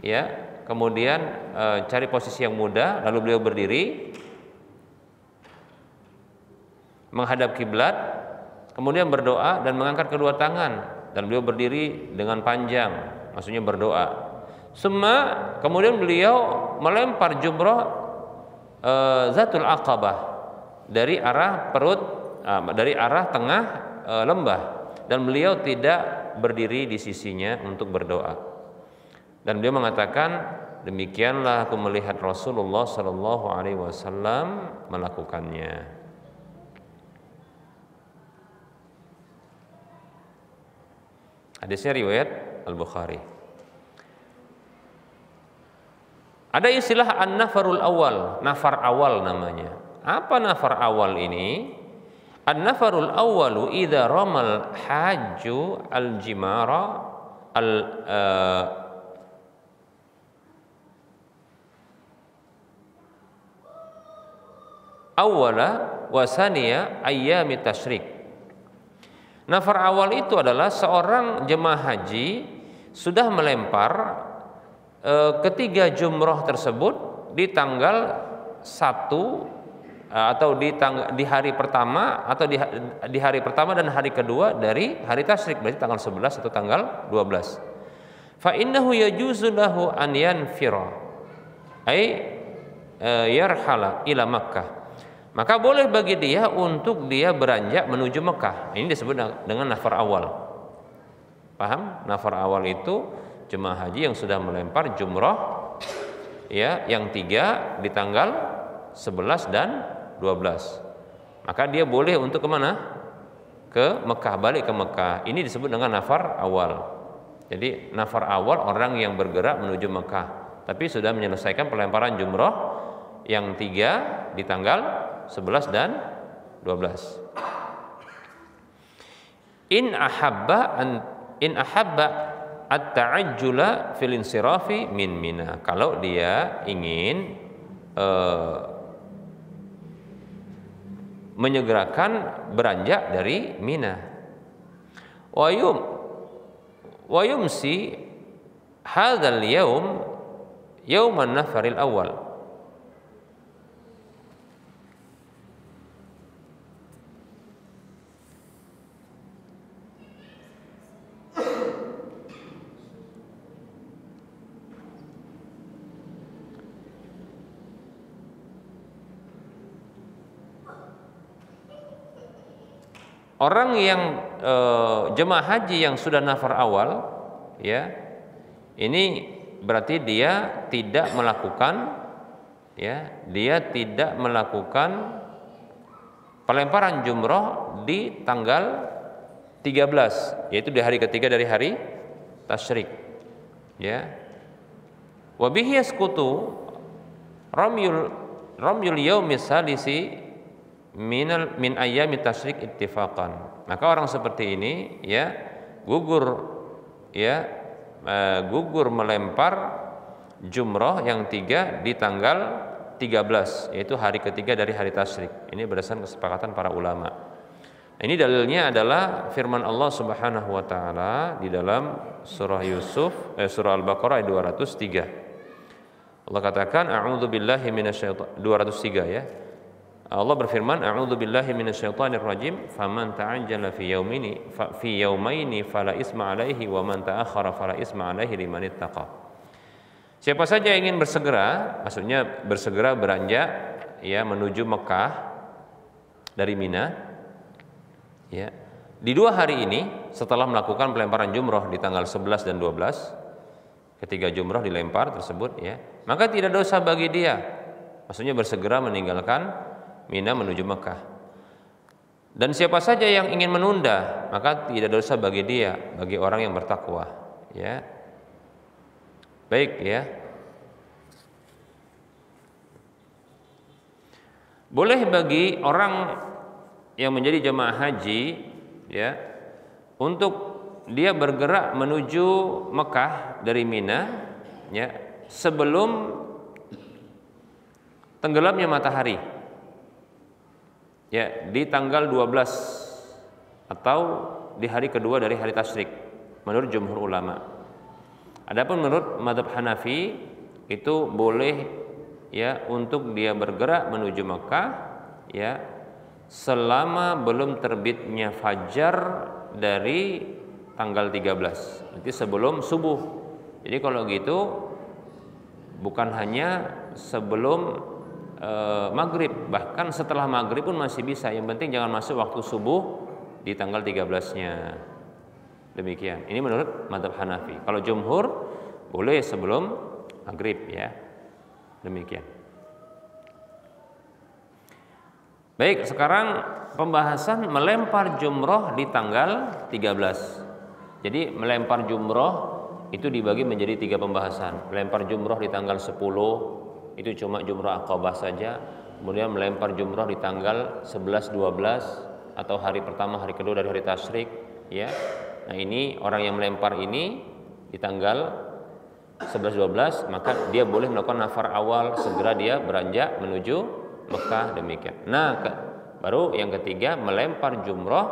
ya. Kemudian e, cari posisi yang mudah, lalu beliau berdiri, menghadap kiblat, kemudian berdoa dan mengangkat kedua tangan, dan beliau berdiri dengan panjang, maksudnya berdoa. Summa, kemudian beliau melempar jumrah e, Zatul Aqabah dari arah perut, e, dari arah tengah e, lembah, dan beliau tidak berdiri di sisinya untuk berdoa. Dan beliau mengatakan, demikianlah aku melihat Rasulullah sallallahu alaihi wasallam melakukannya. Hadisnya riwayat Al-Bukhari. Ada istilah an-nafarul awal, nafar awal namanya. Apa nafar awal ini? An-nafarul awwalu idza ramal hajju al-jimara al uh, awwala wa saniya ayyami tasyrik. Nafar awal itu adalah seorang jemaah haji sudah melempar uh, ketiga jumrah tersebut di tanggal satu atau di, tang, di hari pertama atau di, di hari pertama dan hari kedua dari hari tasyrik, berarti tanggal sebelas atau tanggal dua belas. Fa innahu yajuzu lahu an yanfira ay yarhala ila Makkah. Maka boleh bagi dia untuk dia beranjak menuju Mekah. Ini disebut dengan nafar awal. Paham? Nafar awal itu jemaah haji yang sudah melempar jumrah ya yang tiga di tanggal sebelas dan dua belas. Maka dia boleh untuk kemana? Ke Mekah, balik ke Mekah. Ini disebut dengan nafar awal. Jadi nafar awal orang yang bergerak menuju Mekah, tapi sudah menyelesaikan pelemparan jumrah yang tiga di tanggal sebelas dan dua belas. In ahabba an, in ahabba at-ta'ajjula fil insirafi min Mina. Kalau dia ingin uh, menyegerakan beranjak dari Mina. Wayum wayumsi hadzal yaum yauman nafaril awal. Orang yang e, jemaah haji yang sudah nafar awal ya, ini berarti dia tidak melakukan ya, dia tidak melakukan pelemparan jumrah di tanggal tiga belas, yaitu di hari ketiga dari hari tasyrik ya. Wa bihi yasqutu ramyul ramyul yaumi salisi minal min ayyami tasyrik ittifaqan. Maka orang seperti ini ya gugur ya uh, gugur melempar jumroh yang tiga di tanggal tiga belas, yaitu hari ketiga dari hari tasyrik. Ini berdasarkan kesepakatan para ulama. Ini dalilnya adalah firman Allah Subhanahu wa taala di dalam surah Yusuf eh, surah Al-Baqarah ayat dua ratus tiga. Allah katakan a'udzubillahi minasyaitonir dua ratus tiga ya. Allah berfirman a'udzubillahi minasyaitonir rajim faman ta'ajjala fi yaumaini fi yaumaini fala isma alaihi wa man ta'akhkhara fala isma alaihi liman ittaqa. Siapa saja yang ingin bersegera, maksudnya bersegera beranjak ya menuju Mekah dari Mina ya. Di dua hari ini setelah melakukan pelemparan jumroh di tanggal sebelas dan dua belas, ketiga jumroh dilempar tersebut ya, maka tidak dosa bagi dia. Maksudnya bersegera meninggalkan Mina menuju Mekah. Dan siapa saja yang ingin menunda, maka tidak dosa bagi dia, bagi orang yang bertakwa ya. Baik ya. Boleh bagi orang yang menjadi jemaah haji ya untuk dia bergerak menuju Mekah dari Mina ya sebelum tenggelamnya matahari. Ya, di tanggal dua belas atau di hari kedua dari hari tasyrik menurut jumhur ulama. Adapun menurut madhab Hanafi itu boleh ya untuk dia bergerak menuju Mekah ya selama belum terbitnya fajar dari tanggal tiga belas, nanti sebelum subuh. Jadi kalau gitu bukan hanya sebelum e, maghrib, bahkan setelah maghrib pun masih bisa, yang penting jangan masuk waktu subuh di tanggal tiga belasnya. Demikian. Ini menurut madhab Hanafi. Kalau jumhur boleh sebelum maghrib ya. Demikian. Baik, sekarang pembahasan melempar jumroh di tanggal tiga belas. Jadi melempar jumroh itu dibagi menjadi tiga pembahasan. Melempar jumroh di tanggal sepuluh itu cuma jumroh Aqabah saja. Kemudian melempar jumroh di tanggal sebelas, dua belas atau hari pertama, hari kedua dari hari tasyrik ya. Nah ini orang yang melempar ini di tanggal sebelas dua belas, maka dia boleh melakukan nafar awal, segera dia beranjak menuju Mekah, demikian. Nah ke, baru yang ketiga melempar jumroh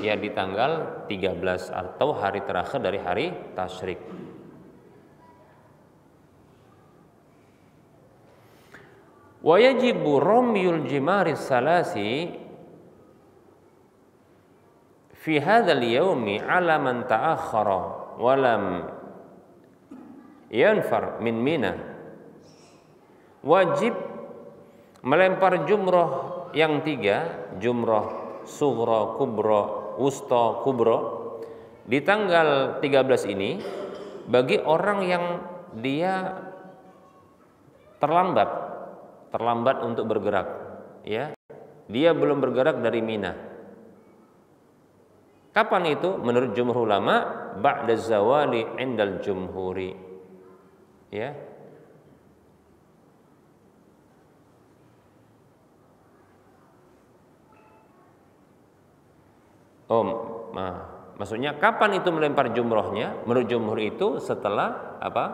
ya di tanggal tiga belas atau hari terakhir dari hari tasyrik. Wa yajibu ramyul jimari salasi fi hadzal yaumi 'ala man ta'akhkhara wa lam yanfar min Mina. Wajib melempar jumrah yang tiga, jumrah sughra, kubra, wusta, kubra di tanggal tiga belas ini bagi orang yang dia terlambat terlambat untuk bergerak ya. Dia belum bergerak dari Mina. Kapan itu? Menurut jumhur ulama ba'da zawali indal jumhuri ya. Om, nah, maksudnya kapan itu melempar jumrohnya? Menurut jumhur itu setelah apa?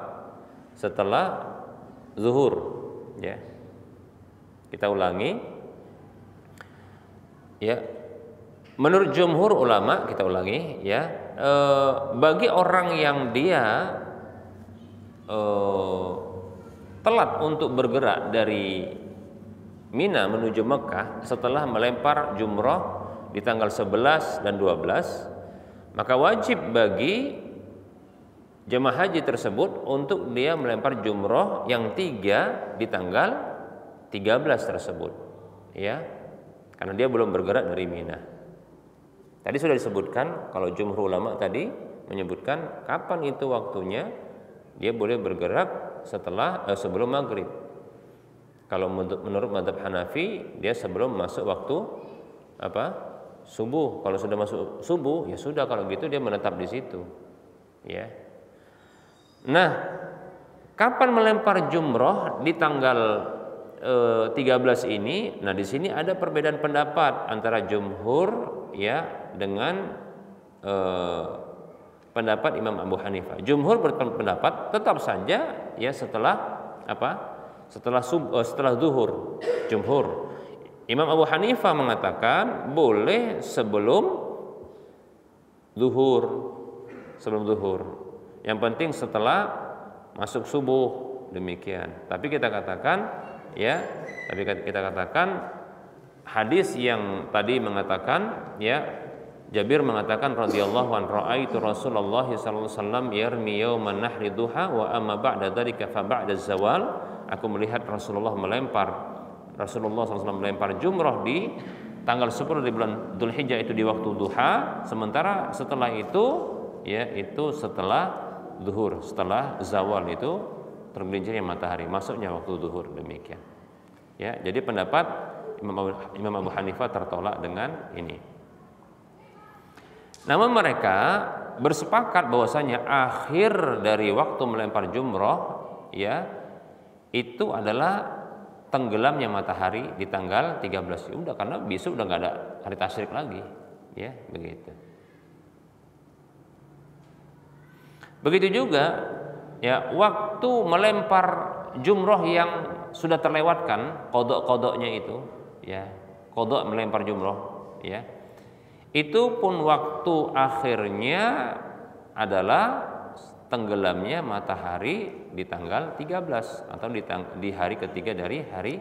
Setelah zuhur ya. Kita ulangi ya. Menurut jumhur ulama, kita ulangi ya, e, bagi orang yang dia e, telat untuk bergerak dari Mina menuju Mekah setelah melempar jumrah di tanggal sebelas dan dua belas, maka wajib bagi jemaah haji tersebut untuk dia melempar jumrah yang tiga di tanggal tiga belas tersebut ya, karena dia belum bergerak dari Mina. Tadi sudah disebutkan kalau jumhur ulama tadi menyebutkan kapan itu waktunya dia boleh bergerak setelah eh, sebelum maghrib. Kalau menurut madhab Hanafi dia sebelum masuk waktu apa subuh. Kalau sudah masuk subuh ya sudah, kalau gitu dia menetap di situ ya. Nah kapan melempar jumroh di tanggal eh, tiga belas ini? Nah di sini ada perbedaan pendapat antara jumhur ya dengan eh, pendapat Imam Abu Hanifah. Jumhur berpendapat tetap saja ya setelah apa? Setelah sub, setelah zuhur. Jumhur. Imam Abu Hanifah mengatakan boleh sebelum zuhur, sebelum zuhur. Yang penting setelah masuk subuh, demikian. Tapi kita katakan ya, tapi kita katakan hadis yang tadi mengatakan ya, Jabir mengatakan radhiyallahu an ra'aitu Rasulullah sallallahu alaihi wasallam yarmi yauman nahri duha wa amma ba'da dzalika fa ba'da zawal. Aku melihat Rasulullah melempar Rasulullah sallallahu alaihi wasallam melempar jumrah di tanggal sepuluh di bulan Dzulhijjah itu di waktu duha, sementara setelah itu ya itu setelah zuhur, setelah zawal itu tergelincirnya matahari, masuknya waktu zuhur, demikian. Ya, jadi pendapat Imam Abu, Imam Abu Hanifah tertolak dengan ini. Namun mereka bersepakat bahwasanya akhir dari waktu melempar jumroh ya itu adalah tenggelamnya matahari di tanggal tiga belas. Ya udah, karena besok udah nggak ada hari tasyrik lagi, ya begitu. Begitu juga ya waktu melempar jumroh yang sudah terlewatkan, kodok-kodoknya itu ya, kodok melempar jumroh ya, itu pun waktu akhirnya adalah tenggelamnya matahari di tanggal tiga belas atau di, tang di hari ketiga dari hari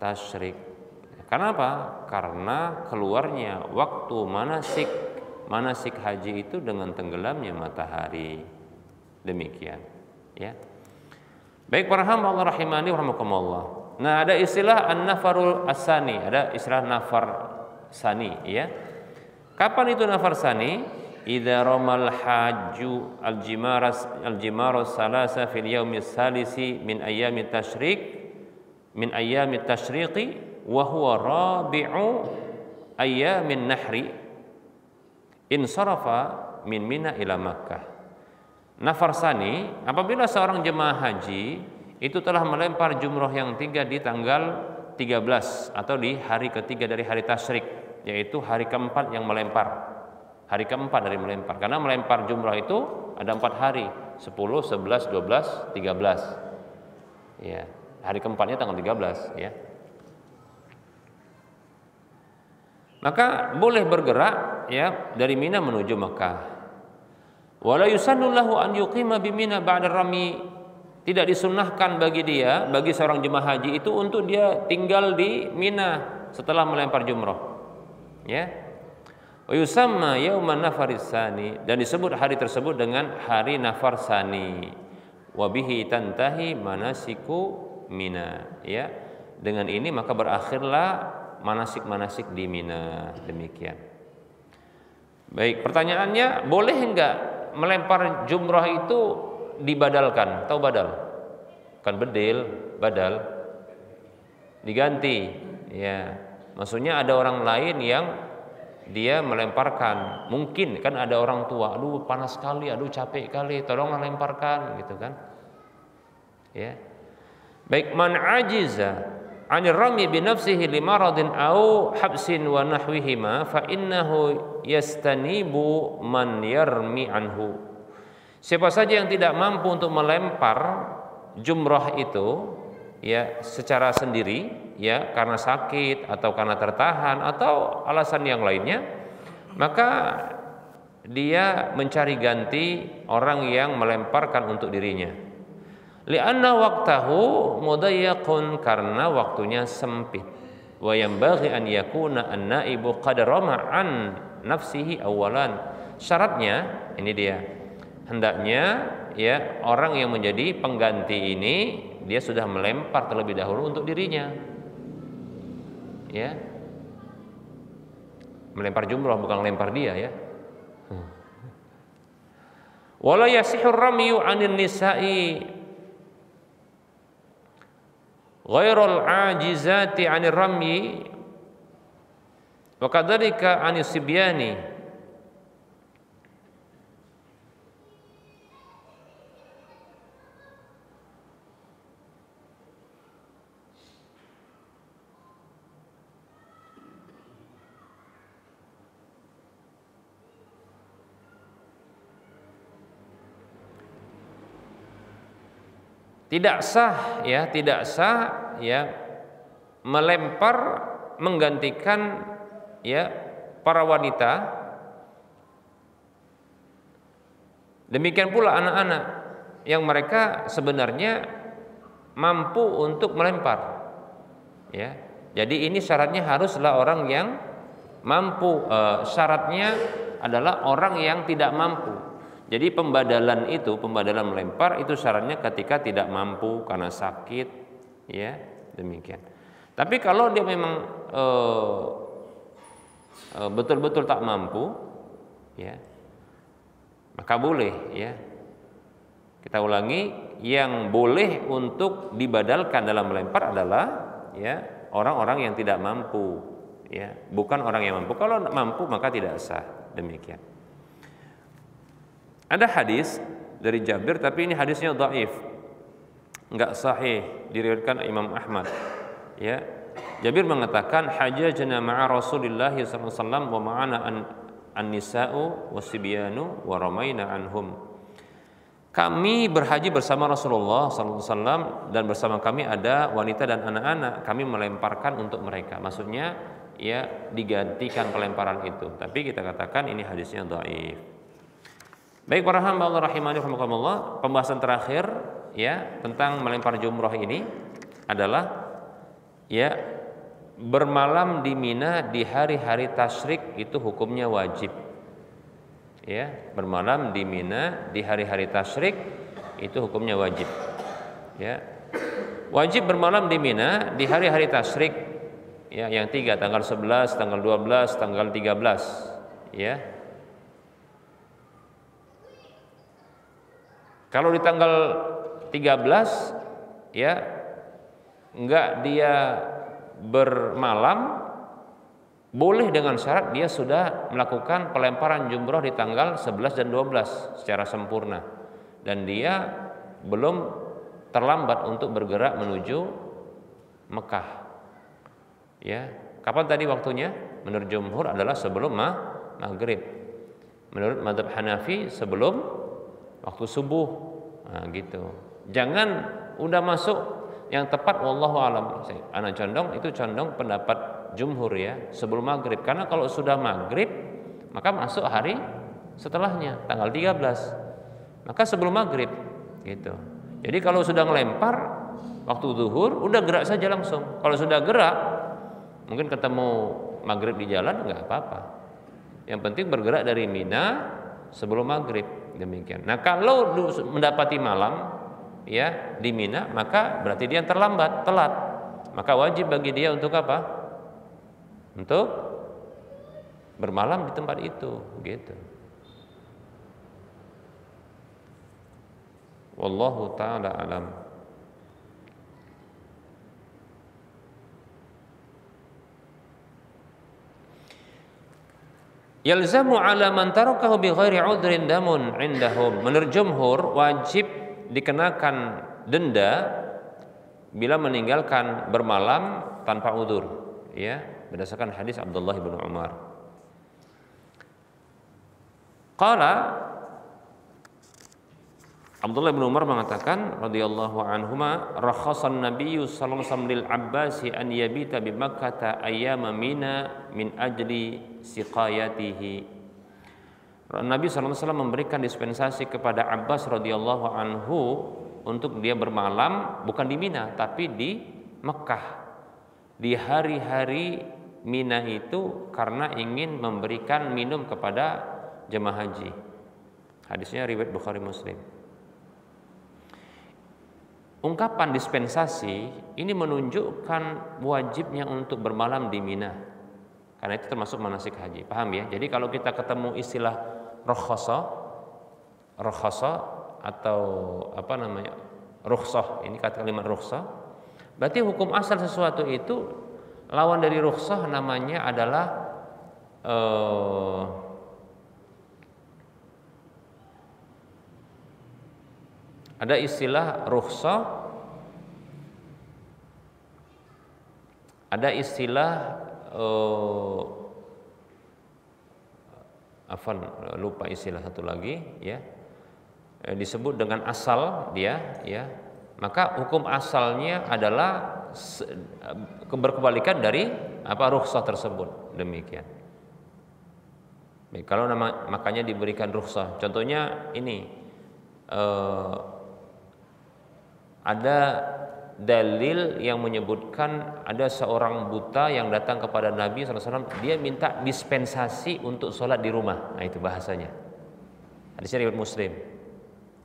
tasyrik. Karena apa? Karena keluarnya waktu manasik manasik haji itu dengan tenggelamnya matahari. Demikian, ya. Baik para hamba Allah rahimani wa rahmakumullah. Nah, ada istilah an-nafarul asani, ada istilah nafar sani, ya. Kapan itu nafar sani? Idza ramal hajju al-jimaras al-jimaru salasa fil yaumi salisi min ayami tasyrik min ayami tasyriqi wa huwa rabi'u ayamin nahri insarafa min Mina ila Makkah. Nafar sani apabila seorang jemaah haji itu telah melempar jumrah yang tiga di tanggal tiga belas atau di hari ketiga dari hari tasyrik, yaitu hari keempat yang melempar, hari keempat dari melempar, karena melempar jumrah itu ada empat hari, sepuluh, sebelas, dua belas, tiga belas, ya hari keempatnya tanggal tiga belas, ya maka boleh bergerak ya dari Mina menuju Mekah. Wala yusannu lahu an yuqima bi Mina ba'da rami, tidak disunnahkan bagi dia, bagi seorang jemaah haji itu untuk dia tinggal di Mina setelah melempar jumrah. Ya, wa yusamma yauman nafaris sani, dan disebut hari tersebut dengan hari nafar sani. Wa bihi tantahi manasiku Mina, ya. Dengan ini maka berakhirlah manasik-manasik di Mina. Demikian. Baik, pertanyaannya boleh enggak melempar jumrah itu dibadalkan? Tahu badal? Kan bedil, badal. Diganti, ya. Maksudnya ada orang lain yang dia melemparkan. Mungkin kan ada orang tua, aduh panas kali, aduh capek kali, tolonglah lemparkan, gitu kan. Ya. Baik, man ajiza anir rami bi nafsihi limaradin au habsin wa nahwihima fa innahu yastanibu man yarmi anhu. Siapa saja yang tidak mampu untuk melempar jumrah itu ya secara sendiri, ya karena sakit atau karena tertahan atau alasan yang lainnya, maka dia mencari ganti orang yang melemparkan untuk dirinya. Li'anna waqtahu mudayyaqun, karena waktunya sempit. Wa yanbaghi an yakuna an-naibu qad rama an nafsihi awalan. Syaratnya ini dia, hendaknya ya orang yang menjadi pengganti ini dia sudah melempar terlebih dahulu untuk dirinya. Ya, melempar jumrah bukan lempar dia, ya. Wala yasihur ramyu anin nisa'i ghairul ajizati anir ramyi wa kadzalika anis sibyani Tidak sah ya, tidak sah ya melempar menggantikan ya para wanita. Demikian pula anak-anak yang mereka sebenarnya mampu untuk melempar. Ya. Jadi ini syaratnya haruslah orang yang mampu, e, syaratnya adalah orang yang tidak mampu. Jadi pembadalan itu, pembadalan melempar itu syaratnya ketika tidak mampu karena sakit, ya demikian. Tapi kalau dia memang betul-betul tak mampu, ya maka boleh, ya. Kita ulangi, yang boleh untuk dibadalkan dalam melempar adalah ya orang-orang yang tidak mampu, ya bukan orang yang mampu. Kalau mampu maka tidak sah, demikian. Ada hadis dari Jabir, tapi ini hadisnya dhaif, enggak sahih, diriwayatkan Imam Ahmad. Ya, Jabir mengatakan, hajjajna ma'a Rasulillah sallallahu alaihi wasallam wa ma'ana an-nisa'u was-sibyanu wa ramaina anhum. Kami berhaji bersama Rasulullah sallallahu alaihi wasallam dan bersama kami ada wanita dan anak-anak. Kami melemparkan untuk mereka. Maksudnya ya digantikan pelemparan itu. Tapi kita katakan ini hadisnya dhaif. Baik para hamba Allah rahimani rahimakumullah, pembahasan terakhir ya tentang melempar jumroh ini adalah ya bermalam di Mina di hari-hari tasyrik itu hukumnya wajib. Ya, bermalam di Mina di hari-hari tasyrik itu hukumnya wajib. Ya. Wajib bermalam di Mina di hari-hari tasyrik ya yang tiga, tanggal sebelas, tanggal dua belas, tanggal tiga belas ya. Kalau di tanggal tiga belas ya enggak dia bermalam, boleh dengan syarat dia sudah melakukan pelemparan jumroh di tanggal sebelas dan dua belas secara sempurna dan dia belum terlambat untuk bergerak menuju Mekah. Ya, kapan tadi waktunya? Menurut jumhur adalah sebelum maghrib. Menurut mazhab Hanafi sebelum waktu subuh, nah, gitu. Jangan udah masuk yang tepat, wallahu alam. Anak condong itu condong pendapat jumhur ya sebelum maghrib, karena kalau sudah maghrib maka masuk hari setelahnya tanggal tiga belas, maka sebelum maghrib gitu. Jadi kalau sudah ngelempar waktu zuhur udah gerak saja langsung. Kalau sudah gerak mungkin ketemu maghrib di jalan nggak apa-apa. Yang penting bergerak dari Mina sebelum maghrib. Demikian. Nah, kalau mendapati malam ya di Mina, maka berarti dia terlambat, telat. Maka wajib bagi dia untuk apa? Untuk bermalam di tempat itu, gitu. Wallahu ta'ala alam. Yalzamu ala man tarakahu bi ghairi udhrin damun indahum. Menurut jumhur wajib dikenakan denda bila meninggalkan bermalam tanpa udzur, ya, berdasarkan hadis Abdullah bin Umar. Qala Abdullah bin Umar mengatakan radhiyallahu anhuma, rakhasan nabiyyu sallallahu alaihi wasallam lil Abbasi an yabita bi Makkah ayyama Mina min ajli siqayatihi. Nabi sallallahu alaihi wasallam memberikan dispensasi kepada Abbas radhiyallahu anhu untuk dia bermalam bukan di Mina tapi di Mekah di hari-hari Mina itu karena ingin memberikan minum kepada jemaah haji. Hadisnya riwayat Bukhari Muslim. Ungkapan dispensasi ini menunjukkan wajibnya untuk bermalam di Mina. Karena itu termasuk manasik haji, paham ya? Jadi kalau kita ketemu istilah rukhsah, rukhsah atau apa namanya rukhsah, ini kata kalimat rukhsah, berarti hukum asal sesuatu itu lawan dari rukhsah namanya adalah eh, ada istilah rukhsah, ada istilah Uh, afan lupa istilah satu lagi ya, disebut dengan asal dia ya, maka hukum asalnya adalah berkebalikan dari apa rukhsah tersebut. Demikian. Baik, kalau nama, makanya diberikan rukhsah. Contohnya ini eh, ada dalil yang menyebutkan ada seorang buta yang datang kepada Nabi shallallahu alaihi wasallam, dia minta dispensasi untuk sholat di rumah. Nah itu bahasanya. Hadisnya riwayat Muslim.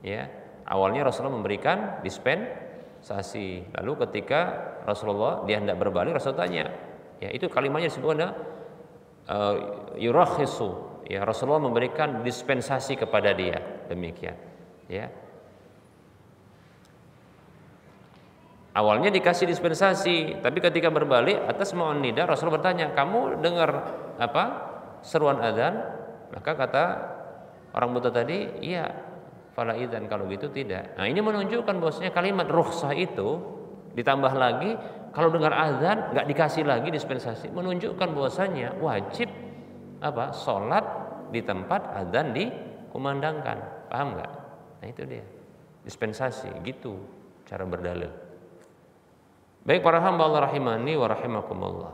Ya, awalnya Rasulullah memberikan dispensasi. Lalu ketika Rasulullah dia hendak berbalik, Rasul tanya. Ya itu kalimatnya disebutkan uh, yurakhisu. Ya Rasulullah memberikan dispensasi kepada dia. Demikian. Ya. Awalnya dikasih dispensasi, tapi ketika berbalik atas mau'un nida, Rasul bertanya, kamu dengar apa seruan azan? Maka kata orang buta tadi, iya, fala idzan, kalau gitu tidak. Nah ini menunjukkan bahwasanya kalimat rukhsah itu ditambah lagi, kalau dengar azan nggak dikasih lagi dispensasi, menunjukkan bahwasanya wajib apa sholat di tempat azan dikumandangkan. Paham nggak? Nah itu dia dispensasi, gitu cara berdalil. Baik para hamba Allah rahimani wa rahimakumullah.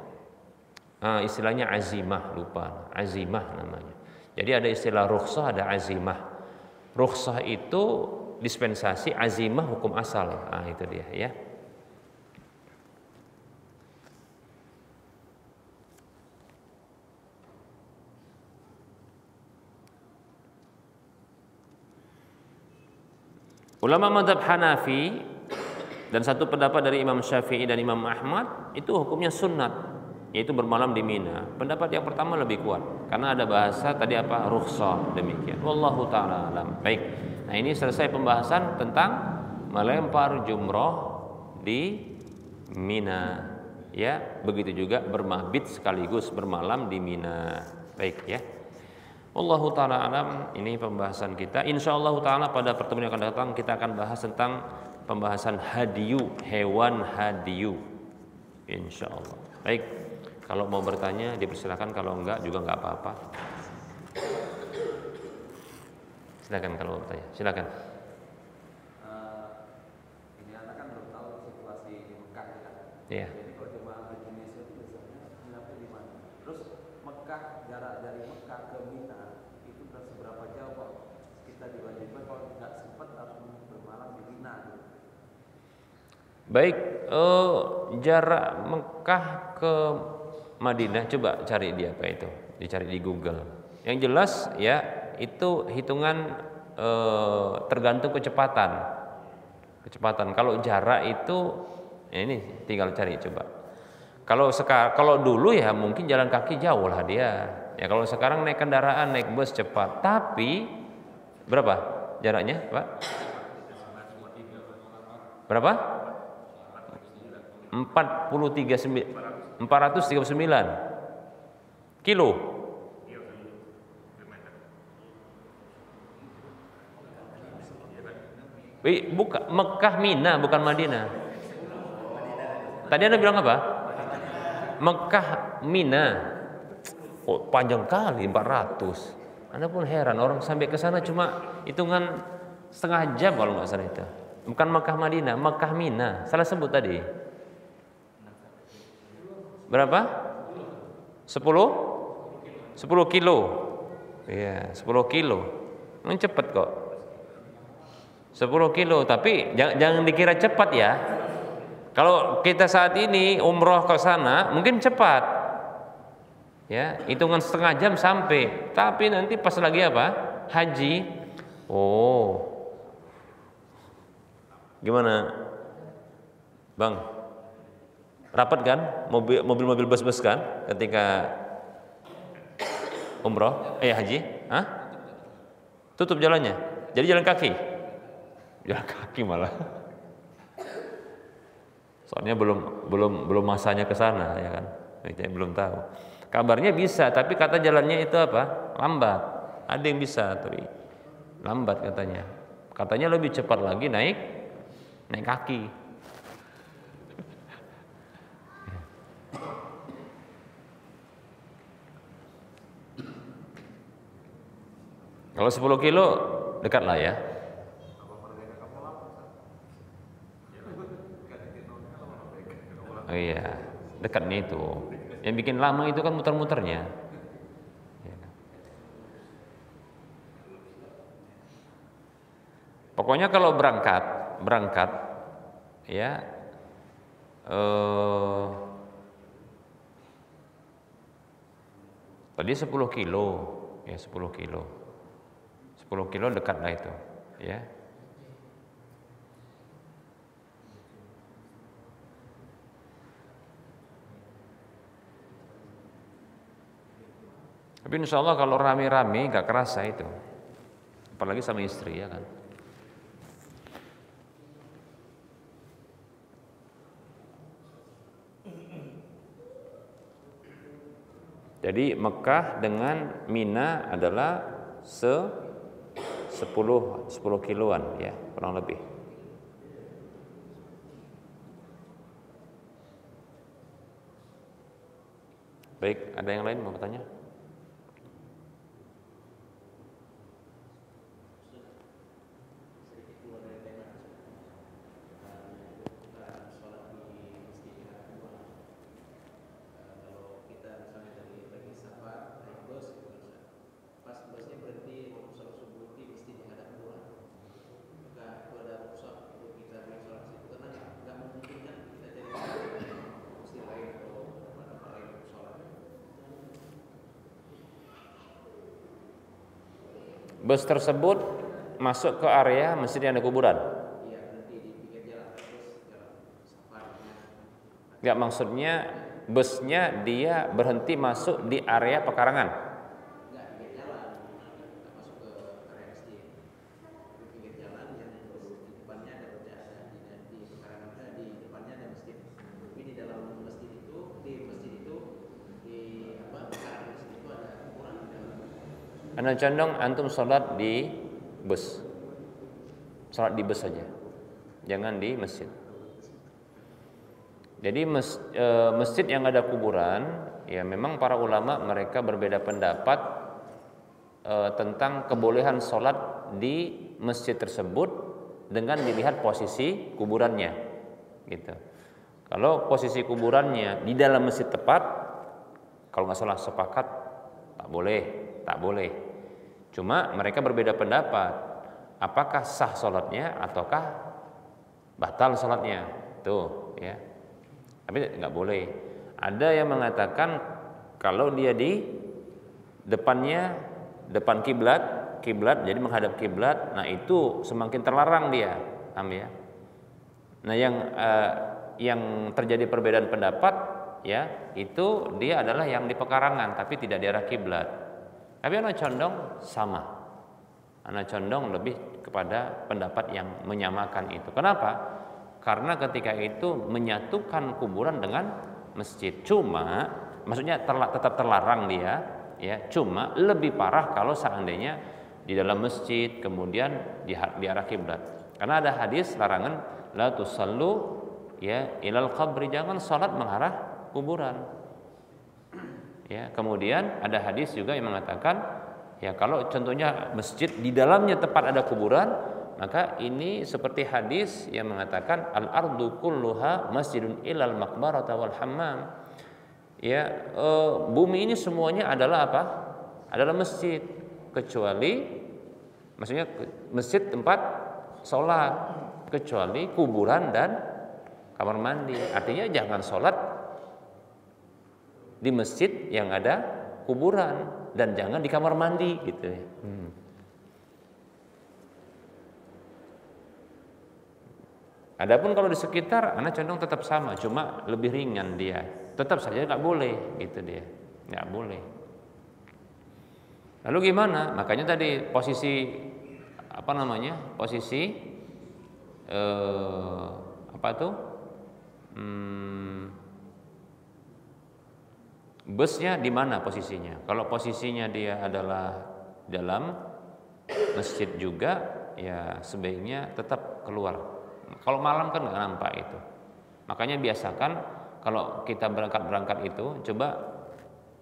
Nah, istilahnya azimah, lupa. Azimah namanya. Jadi ada istilah rukhsah, ada azimah. Rukhsah itu dispensasi, azimah hukum asal. Ah itu dia ya. Ulama mazhab Hanafi dan satu pendapat dari Imam Syafi'i dan Imam Ahmad, itu hukumnya sunnat, yaitu bermalam di Mina. Pendapat yang pertama lebih kuat karena ada bahasa tadi apa rukhsah. Demikian. Wallahu ta'ala alam. Baik. Nah ini selesai pembahasan tentang melempar jumroh di Mina. Ya, begitu juga bermabit sekaligus bermalam di Mina. Baik ya. Wallahu ta'ala alam. Ini pembahasan kita. Insyaallah ta'ala pada pertemuan yang akan datang kita akan bahas tentang pembahasan hadiyu, hewan hadiyu, insya Allah. Baik, kalau mau bertanya dipersilakan, kalau enggak juga enggak apa-apa. Silakan kalau mau bertanya, silakan. Ini anak kan belum tahu situasi di Mekah ya. Iya. Jadi kalau jemaah haji Indonesia itu biasanya nginapnya di mana? Terus Mekah, jarak dari Mekah ke Mina itu berapa jauh Pak? Kita diwajibkan kalau enggak sempat harus bermalam di Mina. Baik, eh, jarak Mekah ke Madinah, coba cari dia apa itu, dicari di Google. Yang jelas ya itu hitungan eh, tergantung kecepatan, kecepatan. Kalau jarak itu, ya ini tinggal cari coba. Kalau sekarang, kalau dulu ya mungkin jalan kaki jauh lah dia. Ya kalau sekarang naik kendaraan, naik bus cepat. Tapi berapa jaraknya, Pak? Berapa? empat ratus tiga puluh sembilan kilo. Wih, buka Mekah Mina bukan Madinah. Tadi Anda bilang apa? Mekah Mina. Oh, panjang kali empat ratus. Anda pun heran orang sampai ke sana cuma hitungan setengah jam kalau nggak salah itu. Bukan Mekah Madinah, Mekah Mina. Salah sebut tadi. Berapa? sepuluh? sepuluh kilo. Iya, sepuluh kilo. Ini cepat kok. sepuluh kilo, tapi jangan, jangan dikira cepat ya. Kalau kita saat ini umroh ke sana, mungkin cepat. Ya, hitungan setengah jam sampai. Tapi nanti pas lagi apa? Haji. Oh. Gimana? Bang? Rapat kan mobil-mobil bus-bus kan ketika umroh eh haji, hah? Tutup jalannya, jadi jalan kaki, jalan kaki malah. Soalnya belum belum belum masanya ke sana ya kan, kita belum tahu. Kabarnya bisa, tapi kata jalannya itu apa? Lambat. Ada yang bisa tapi lambat katanya. Katanya lebih cepat lagi naik naik kaki. Kalau sepuluh kilo dekat lah ya. Oh iya, dekatnya itu. Yang bikin lama itu kan muter-muternya. Ya. Pokoknya kalau berangkat, berangkat, ya, eh, tadi sepuluh kilo, ya sepuluh kilo, sepuluh kilo dekat lah itu, ya. Tapi insya Allah kalau rame-rame gak kerasa itu, apalagi sama istri, ya kan. Jadi Mekah dengan Mina adalah se sepuluh sepuluh kiloan, ya kurang lebih. Baik, ada yang lain mau bertanya? Bus tersebut masuk ke area masjid yang ada kuburan. Enggak, maksudnya busnya dia berhenti masuk di area pekarangan. Anda condong antum sholat di bus, sholat di bus saja, jangan di masjid. Jadi mes, e, masjid yang ada kuburan, ya memang para ulama mereka berbeda pendapat e, tentang kebolehan sholat di masjid tersebut dengan dilihat posisi kuburannya, gitu. Kalau posisi kuburannya di dalam masjid tepat, kalau nggak salah sepakat tak boleh, tak boleh. Cuma mereka berbeda pendapat, apakah sah sholatnya ataukah batal sholatnya, tuh ya. Tapi nggak boleh. Ada yang mengatakan kalau dia di depannya, depan kiblat, kiblat, jadi menghadap kiblat, nah itu semakin terlarang dia, am ya. Nah yang eh, yang terjadi perbedaan pendapat, ya itu dia adalah yang di pekarangan, tapi tidak di arah kiblat. Tapi anak condong sama, anak condong lebih kepada pendapat yang menyamakan itu. Kenapa? Karena ketika itu menyatukan kuburan dengan masjid. Cuma, maksudnya terla, tetap terlarang dia, ya. Cuma lebih parah kalau seandainya di dalam masjid kemudian di, di arah kiblat. Karena ada hadis larangan la tusallu ya ilal qabri, jangan salat mengarah kuburan. Ya, kemudian ada hadis juga yang mengatakan ya kalau contohnya masjid di dalamnya tepat ada kuburan, maka ini seperti hadis yang mengatakan al ardu kulluha masjidun ilal maqbarata wal hammam. Ya, e, bumi ini semuanya adalah apa? Adalah masjid, kecuali maksudnya masjid tempat sholat, kecuali kuburan dan kamar mandi. Artinya jangan sholat di masjid yang ada kuburan dan jangan di kamar mandi, gitu ya. Hmm. Adapun kalau di sekitar, anak condong tetap sama, cuma lebih ringan dia. Tetap saja nggak boleh, gitu dia, nggak boleh. Lalu gimana? Makanya tadi posisi apa namanya? Posisi eh, apa tuh? Hmm, busnya di mana posisinya? Kalau posisinya dia adalah dalam masjid juga, ya sebaiknya tetap keluar. Kalau malam kan nggak nampak itu. Makanya biasakan kalau kita berangkat-berangkat itu, coba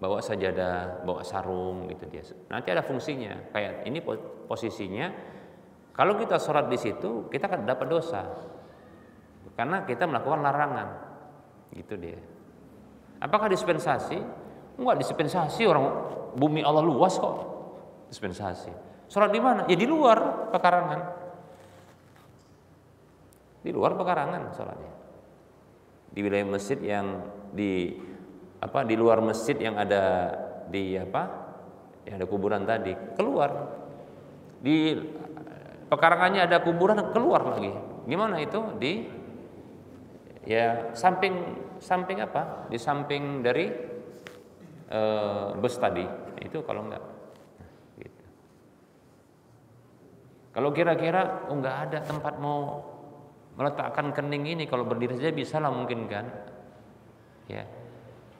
bawa sajadah, bawa sarung, gitu dia. Nanti ada fungsinya. Kayak ini posisinya, kalau kita sholat di situ, kita akan dapat dosa. Karena kita melakukan larangan. Gitu dia. Apakah dispensasi? Enggak dispensasi, orang bumi Allah luas kok. Dispensasi. Sholat di mana? Ya di luar pekarangan. Di luar pekarangan sholatnya. Di wilayah masjid yang di apa di luar masjid yang ada di apa? Yang ada kuburan tadi, keluar. Di pekarangannya ada kuburan, keluar lagi. Gimana itu? Di ya samping samping apa? Di samping dari e, bus tadi. Itu kalau enggak. Gitu. Kalau kira-kira oh, enggak ada tempat mau meletakkan kening ini, kalau berdiri saja bisa lah mungkin kan? Ya.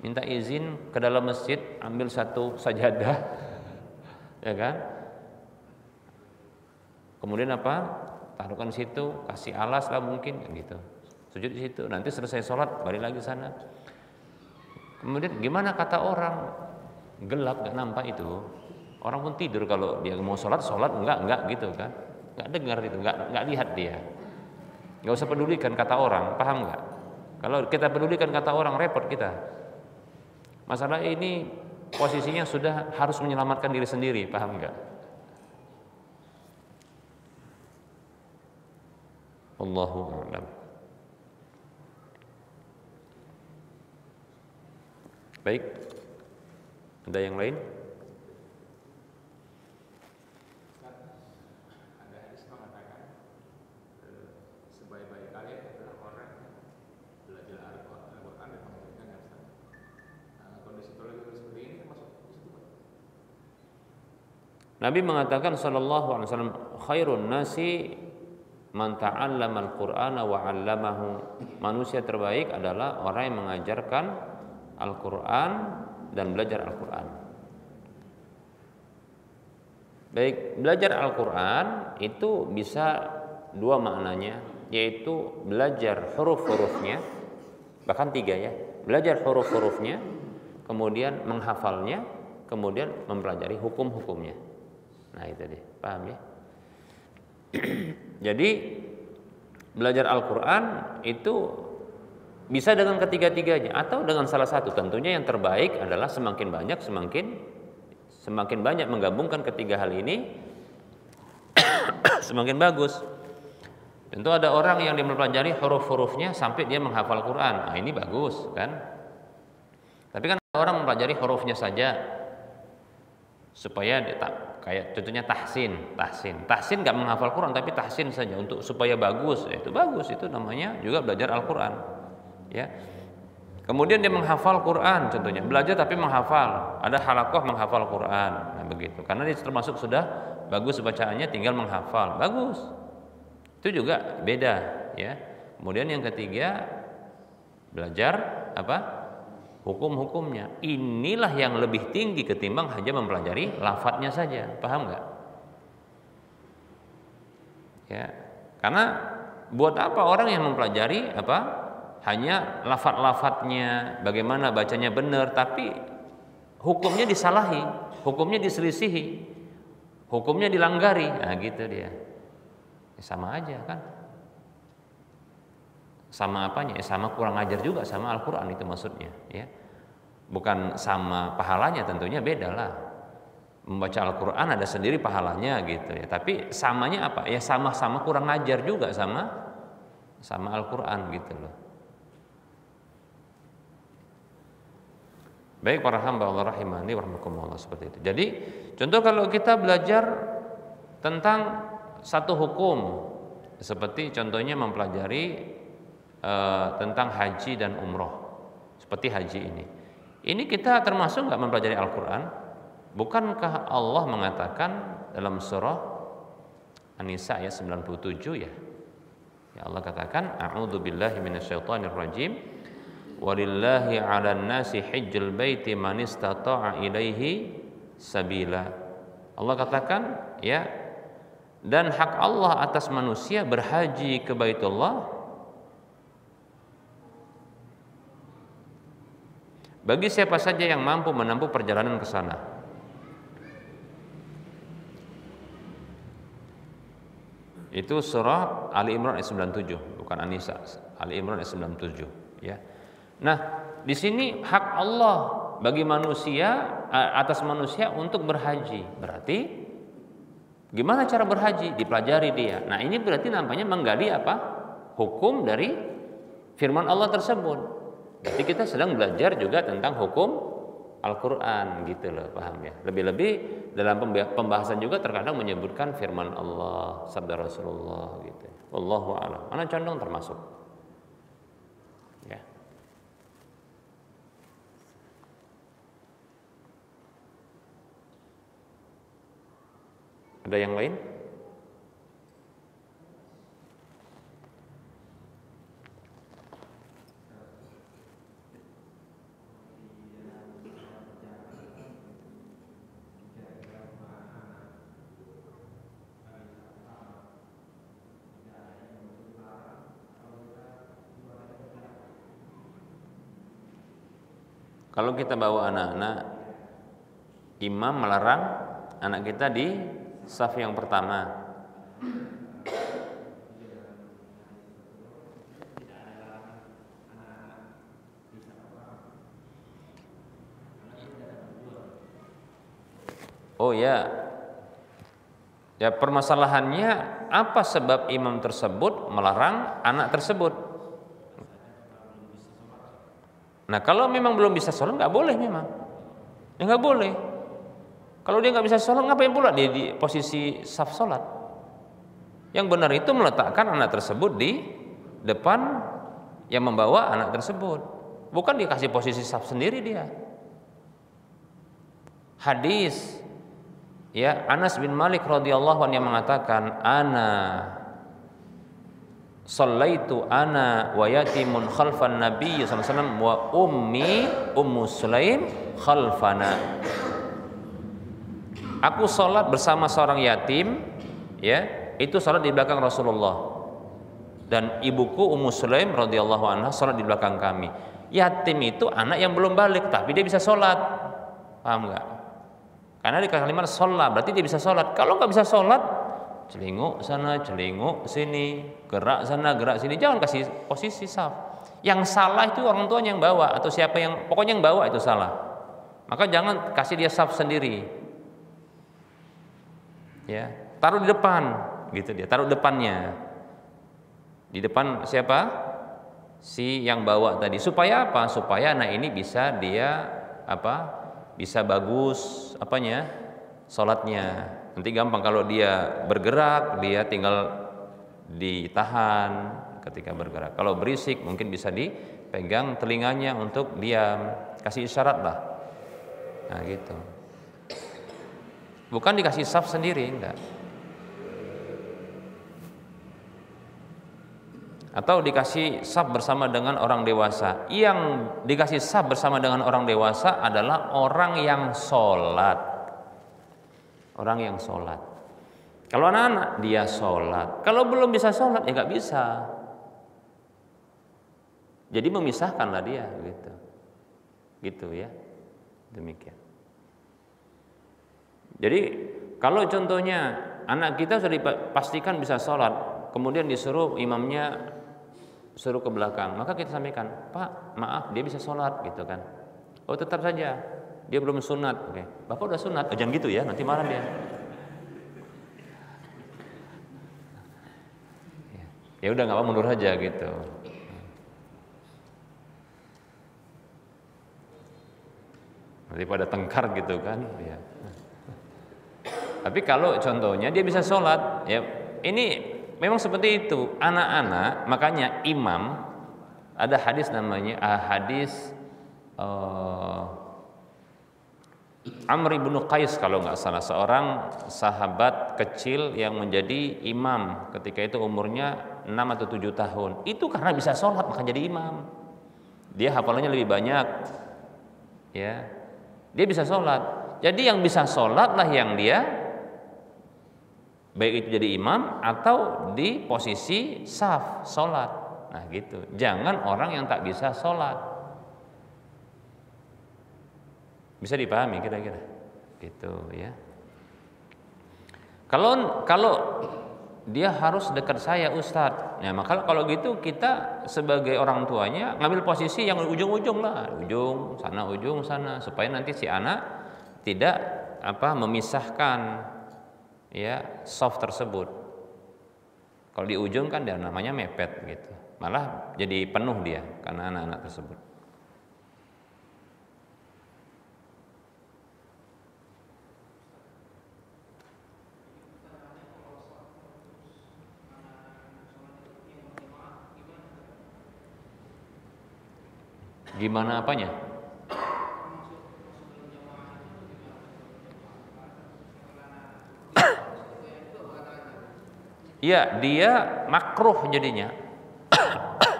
Minta izin ke dalam masjid, ambil satu sajadah. Ya kan? Kemudian apa? Taruhkan situ, kasih alas lah mungkin kan gitu. Sujud di situ, nanti selesai sholat balik lagi sana. Kemudian gimana kata orang? Gelap, gak nampak itu. Orang pun tidur kalau dia mau sholat, sholat enggak enggak gitu kan? Enggak dengar itu, enggak enggak lihat dia. Enggak usah pedulikan kata orang, paham enggak? Kalau kita pedulikan kata orang repot kita. Masalah ini posisinya sudah harus menyelamatkan diri sendiri, paham enggak? Allahu a'lam. Baik. Ada yang lain? Ada hadis mengatakan sebaik-baik kalian adalah orang yang belajar Al-Qur'an dan mengamalkan Al-Qur'an. Kondisi teologi seperti ini masuk ke situ. Nabi mengatakan sallallahu alaihi wasallam, khairun nasi man ta'allamal Qur'ana wa 'allamahu. Manusia terbaik adalah orang yang mengajarkan Al-Qur'an dan belajar Al-Qur'an. Baik, belajar Al-Qur'an itu bisa dua maknanya, yaitu belajar huruf-hurufnya, bahkan tiga ya. Belajar huruf-hurufnya, kemudian menghafalnya, kemudian mempelajari hukum-hukumnya. Nah, itu deh. Paham ya? Jadi belajar Al-Qur'an itu bisa dengan ketiga-tiganya atau dengan salah satu. Tentunya yang terbaik adalah semakin banyak semakin semakin banyak menggabungkan ketiga hal ini semakin bagus. Tentu ada orang yang dia mempelajari huruf-hurufnya sampai dia menghafal Qur'an. Nah, ini bagus kan? Tapi kan orang mempelajari hurufnya saja supaya dia tak kayak contohnya tahsin, tahsin, tahsin nggak menghafal Quran tapi tahsin saja untuk supaya bagus, ya, itu bagus, itu namanya juga belajar Al-Quran, ya. Kemudian dia menghafal Quran, contohnya belajar tapi menghafal, ada halakoh menghafal Quran, nah begitu. Karena dia termasuk sudah bagus bacaannya, tinggal menghafal, bagus. Itu juga beda, ya. Kemudian yang ketiga belajar apa? Hukum-hukumnya. Inilah yang lebih tinggi ketimbang hanya mempelajari lafadznya saja, paham nggak? Ya, karena buat apa orang yang mempelajari apa hanya lafadz-lafadznya, bagaimana bacanya benar, tapi hukumnya disalahi, hukumnya diselisihi, hukumnya dilanggari, nah gitu dia. Ya, sama aja kan? Sama apanya? Eh, sama kurang ajar juga sama Al-Qur'an itu maksudnya, ya. Bukan sama pahalanya, tentunya bedalah. Membaca Al-Qur'an ada sendiri pahalanya gitu ya. Tapi samanya apa? Ya sama-sama kurang ajar juga sama sama Al-Qur'an gitu loh. Baik para hamba Allah rahimani wa rahimakumullah, seperti itu. Jadi, contoh kalau kita belajar tentang satu hukum seperti contohnya mempelajari Uh, tentang haji dan umroh, seperti haji ini. Ini kita termasuk nggak mempelajari Al-Quran? Bukankah Allah mengatakan dalam surah An-Nisa ya sembilan puluh tujuh ya? Ya Allah katakan, A'udzubillahi minasyaitonirrajim. Walillahi 'alan nasi hijjul baiti man istata'a ilaihi sabila. Allah katakan ya, dan hak Allah atas manusia berhaji ke Baitullah bagi siapa saja yang mampu menempuh perjalanan ke sana. Itu surah Ali Imran ayat sembilan puluh tujuh, bukan An-Nisa. Ali Imran ayat sembilan puluh tujuh, ya. Nah, di sini hak Allah bagi manusia, atas manusia untuk berhaji. Berarti gimana cara berhaji? Dipelajari dia. Nah, ini berarti namanya menggali apa? Hukum dari firman Allah tersebut. Berarti kita sedang belajar juga tentang hukum Al-Quran, gitu loh, paham ya? Lebih-lebih dalam pembahasan juga terkadang menyebutkan firman Allah, sabda Rasulullah, gitu. Wallahu a'lam. Mana condong termasuk? Ya. Ada yang lain? Kalau kita bawa anak-anak, imam melarang anak kita di saf yang pertama. Oh ya, ya permasalahannya apa sebab imam tersebut melarang anak tersebut? Nah, kalau memang belum bisa sholat, nggak boleh memang. Ya nggak boleh. Kalau dia nggak bisa sholat, ngapain pula dia di posisi saf sholat? Yang benar itu meletakkan anak tersebut di depan yang membawa anak tersebut. Bukan dikasih posisi saf sendiri dia. Hadis, ya, Anas bin Malik radhiyallahu anhu yang mengatakan, ana sallaitu ana wa yatimun khalfan nabiy sallallahu alaihi wasallam wa ummi ummu sulaim khalfana. Aku salat bersama seorang yatim, ya, itu salat di belakang Rasulullah. Dan ibuku Ummu Sulaim radhiyallahu anha salat di belakang kami. Yatim itu anak yang belum balik tapi dia bisa salat. Paham enggak? Karena di kalimat sholat berarti dia bisa salat. Kalau enggak bisa salat, celinguk sana, celinguk sini, gerak sana, gerak sini. Jangan kasih posisi saf. Yang salah itu orang tuanya yang bawa atau siapa yang, pokoknya yang bawa itu salah. Maka jangan kasih dia saf sendiri. Ya, taruh di depan, gitu dia. Taruh depannya. Di depan siapa? Si yang bawa tadi. Supaya apa? Supaya anak ini bisa dia apa? Bisa bagus apanya? Salatnya. Nanti gampang kalau dia bergerak, dia tinggal ditahan ketika bergerak. Kalau berisik mungkin bisa dipegang telinganya untuk diam, kasih isyarat lah. Nah, gitu. Bukan dikasih saf sendiri, enggak. Atau dikasih saf bersama dengan orang dewasa. Yang dikasih saf bersama dengan orang dewasa adalah orang yang sholat. Orang yang sholat. Kalau anak-anak dia sholat. Kalau belum bisa sholat ya nggak bisa. Jadi memisahkanlah dia, gitu, gitu ya. Demikian. Jadi kalau contohnya anak kita sudah dipastikan bisa sholat, kemudian disuruh imamnya suruh ke belakang, maka kita sampaikan, Pak, maaf dia bisa sholat, gitu kan? Oh tetap saja. Dia belum sunat, oke. Bapak udah sunat, oh, jangan gitu ya, nanti marah dia. Ya udah nggak apa, mundur aja gitu. Nanti pada tengkar gitu kan. Ya. Tapi kalau contohnya dia bisa sholat, ya ini memang seperti itu. Anak-anak, makanya imam ada hadis namanya ah, hadis. Uh, Amr bin Qais kalau nggak salah, seorang sahabat kecil yang menjadi imam ketika itu umurnya enam atau tujuh tahun. Itu karena bisa sholat maka jadi imam. Dia hafalannya lebih banyak, ya. Dia bisa sholat. Jadi yang bisa sholat lah yang dia, baik itu jadi imam atau di posisi saf sholat. Nah gitu. Jangan orang yang tak bisa sholat. Bisa dipahami kira-kira gitu ya. Kalau kalau dia harus dekat saya Ustadz. Nah maka kalau gitu kita sebagai orang tuanya ngambil posisi yang ujung-ujung lah, ujung sana ujung sana, supaya nanti si anak tidak apa memisahkan ya soft tersebut. Kalau di ujung kan dia namanya mepet gitu, malah jadi penuh dia karena anak-anak tersebut. Gimana apanya? Ya, dia makruh jadinya.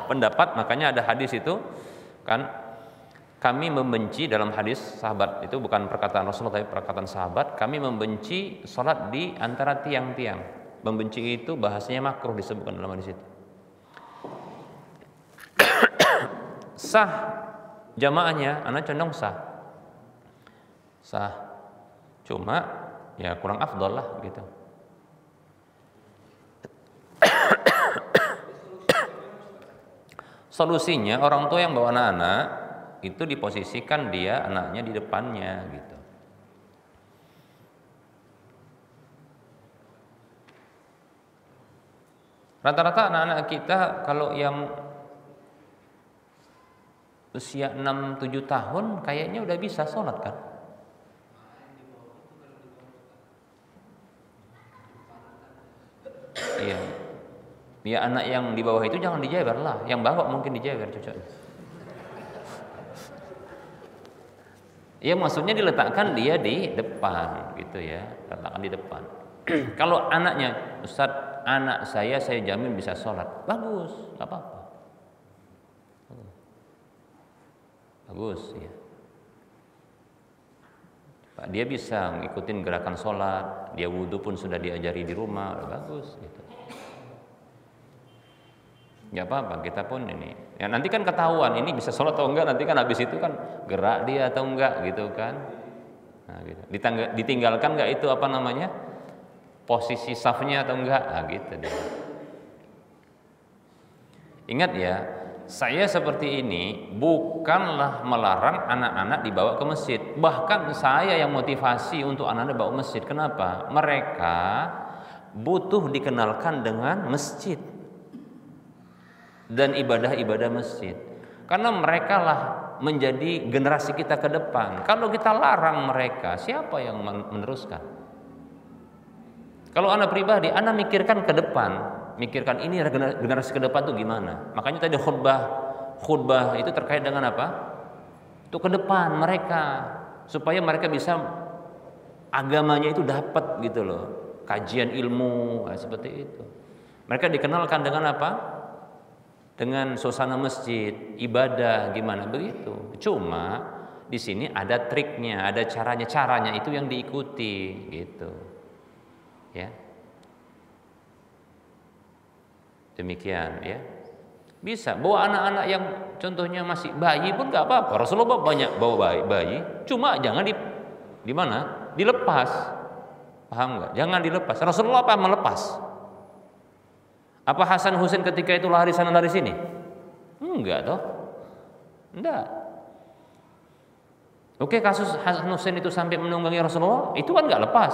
Pendapat, makanya ada hadis itu kan, kami membenci, dalam hadis sahabat itu bukan perkataan Rasulullah tapi perkataan sahabat, kami membenci salat di antara tiang-tiang. Membenci itu bahasanya makruh, disebutkan dalam hadis itu. Sah jamaahnya, anak condong sah, sah, cuma ya kurang afdol lah gitu. Solusinya orang tua yang bawa anak-anak itu diposisikan dia anaknya di depannya gitu. Rata-rata anak-anak kita kalau yang usia enam tujuh tahun kayaknya udah bisa sholat kan? Iya. Ya anak yang di bawah itu jangan dijewer lah, yang bawa mungkin dijewer cocoknya. Ya maksudnya diletakkan dia di depan gitu ya, letakkan di depan. Kalau anaknya, Ustadz anak saya saya jamin bisa sholat, bagus, nggak apa-apa. Bagus ya. Dia bisa ngikutin gerakan sholat, dia wudhu pun sudah diajari di rumah, bagus gitu. Gak apa-apa, kita pun ini. Ya nanti kan ketahuan ini bisa sholat atau enggak, nanti kan habis itu kan gerak dia atau enggak gitu kan. Nah, gitu. Ditinggalkan enggak itu apa namanya posisi safnya atau enggak, nah, gitu deh. Ingat ya. Saya seperti ini bukanlah melarang anak-anak dibawa ke masjid. Bahkan saya yang motivasi untuk anak-anak bawa masjid. Kenapa? Mereka butuh dikenalkan dengan masjid dan ibadah-ibadah masjid. Karena merekalah menjadi generasi kita ke depan. Kalau kita larang mereka, siapa yang meneruskan? Kalau anak pribadi, anak mikirkan ke depan. Mikirkan ini generasi ke depan tuh gimana. Makanya tadi khutbah khutbah itu terkait dengan apa? Itu ke depan mereka, supaya mereka bisa agamanya itu dapat gitu loh, kajian ilmu seperti itu. Mereka dikenalkan dengan apa? Dengan suasana masjid, ibadah gimana begitu. Cuma di sini ada triknya, ada caranya, caranya itu yang diikuti gitu. Ya. Demikian ya, bisa bawa anak-anak yang contohnya masih bayi pun nggak apa-apa. Rasulullah banyak bawa bayi, bayi. Cuma jangan di di mana dilepas, paham nggak? Jangan dilepas. Rasulullah apa melepas? Apa Hasan Husain ketika itu lari sana lari sini? Enggak toh, enggak. Oke, kasus Hasan Husain itu sampai menunggangi Rasulullah itu kan nggak lepas,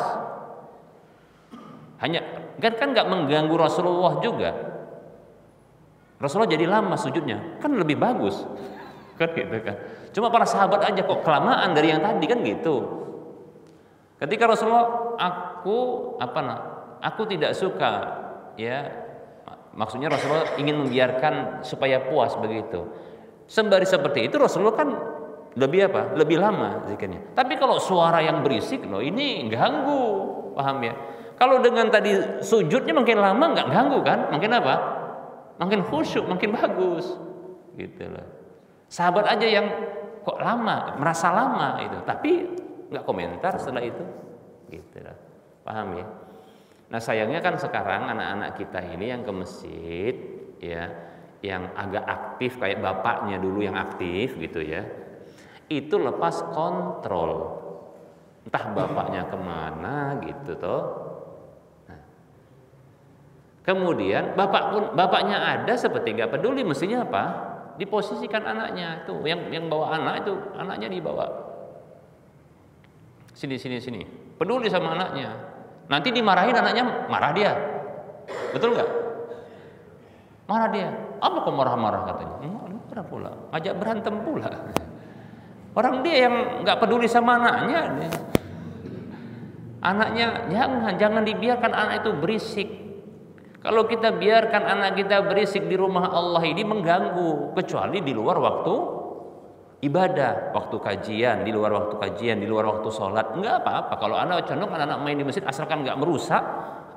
hanya kan nggak mengganggu Rasulullah juga. Rasulullah jadi lama sujudnya, kan lebih bagus, kan gitu kan. Cuma para sahabat aja kok kelamaan dari yang tadi kan gitu. Ketika Rasulullah, aku apa nah, aku tidak suka, ya maksudnya Rasulullah ingin membiarkan supaya puas begitu. Sembari seperti itu Rasulullah kan lebih apa? Lebih lama zikirnya. Tapi kalau suara yang berisik loh ini ganggu, paham ya? Kalau dengan tadi sujudnya makin lama nggak ganggu kan? Makin apa? Makin khusyuk, makin bagus, gitu loh. Sahabat aja yang kok lama, merasa lama itu, tapi nggak komentar setelah itu, gitu loh. Paham ya? Nah sayangnya kan sekarang anak-anak kita ini yang ke masjid, ya, yang agak aktif kayak bapaknya dulu yang aktif gitu ya, itu lepas kontrol, entah bapaknya kemana gitu toh. Kemudian bapak pun bapaknya ada seperti nggak peduli, mestinya apa? Diposisikan anaknya itu, yang yang bawa anak itu anaknya dibawa. Sini sini sini. Peduli sama anaknya. Nanti dimarahin anaknya, marah dia. Betul nggak? Marah dia. Apa kok marah-marah katanya? Marah pula. Ajak berantem pula. Orang dia yang nggak peduli sama anaknya. Anaknya jangan jangan dibiarkan anak itu berisik. Kalau kita biarkan anak kita berisik di rumah Allah ini mengganggu, kecuali di luar waktu ibadah, waktu kajian, di luar waktu kajian, di luar waktu sholat, nggak apa-apa. Kalau anak condong anak-anak main di masjid asalkan nggak merusak,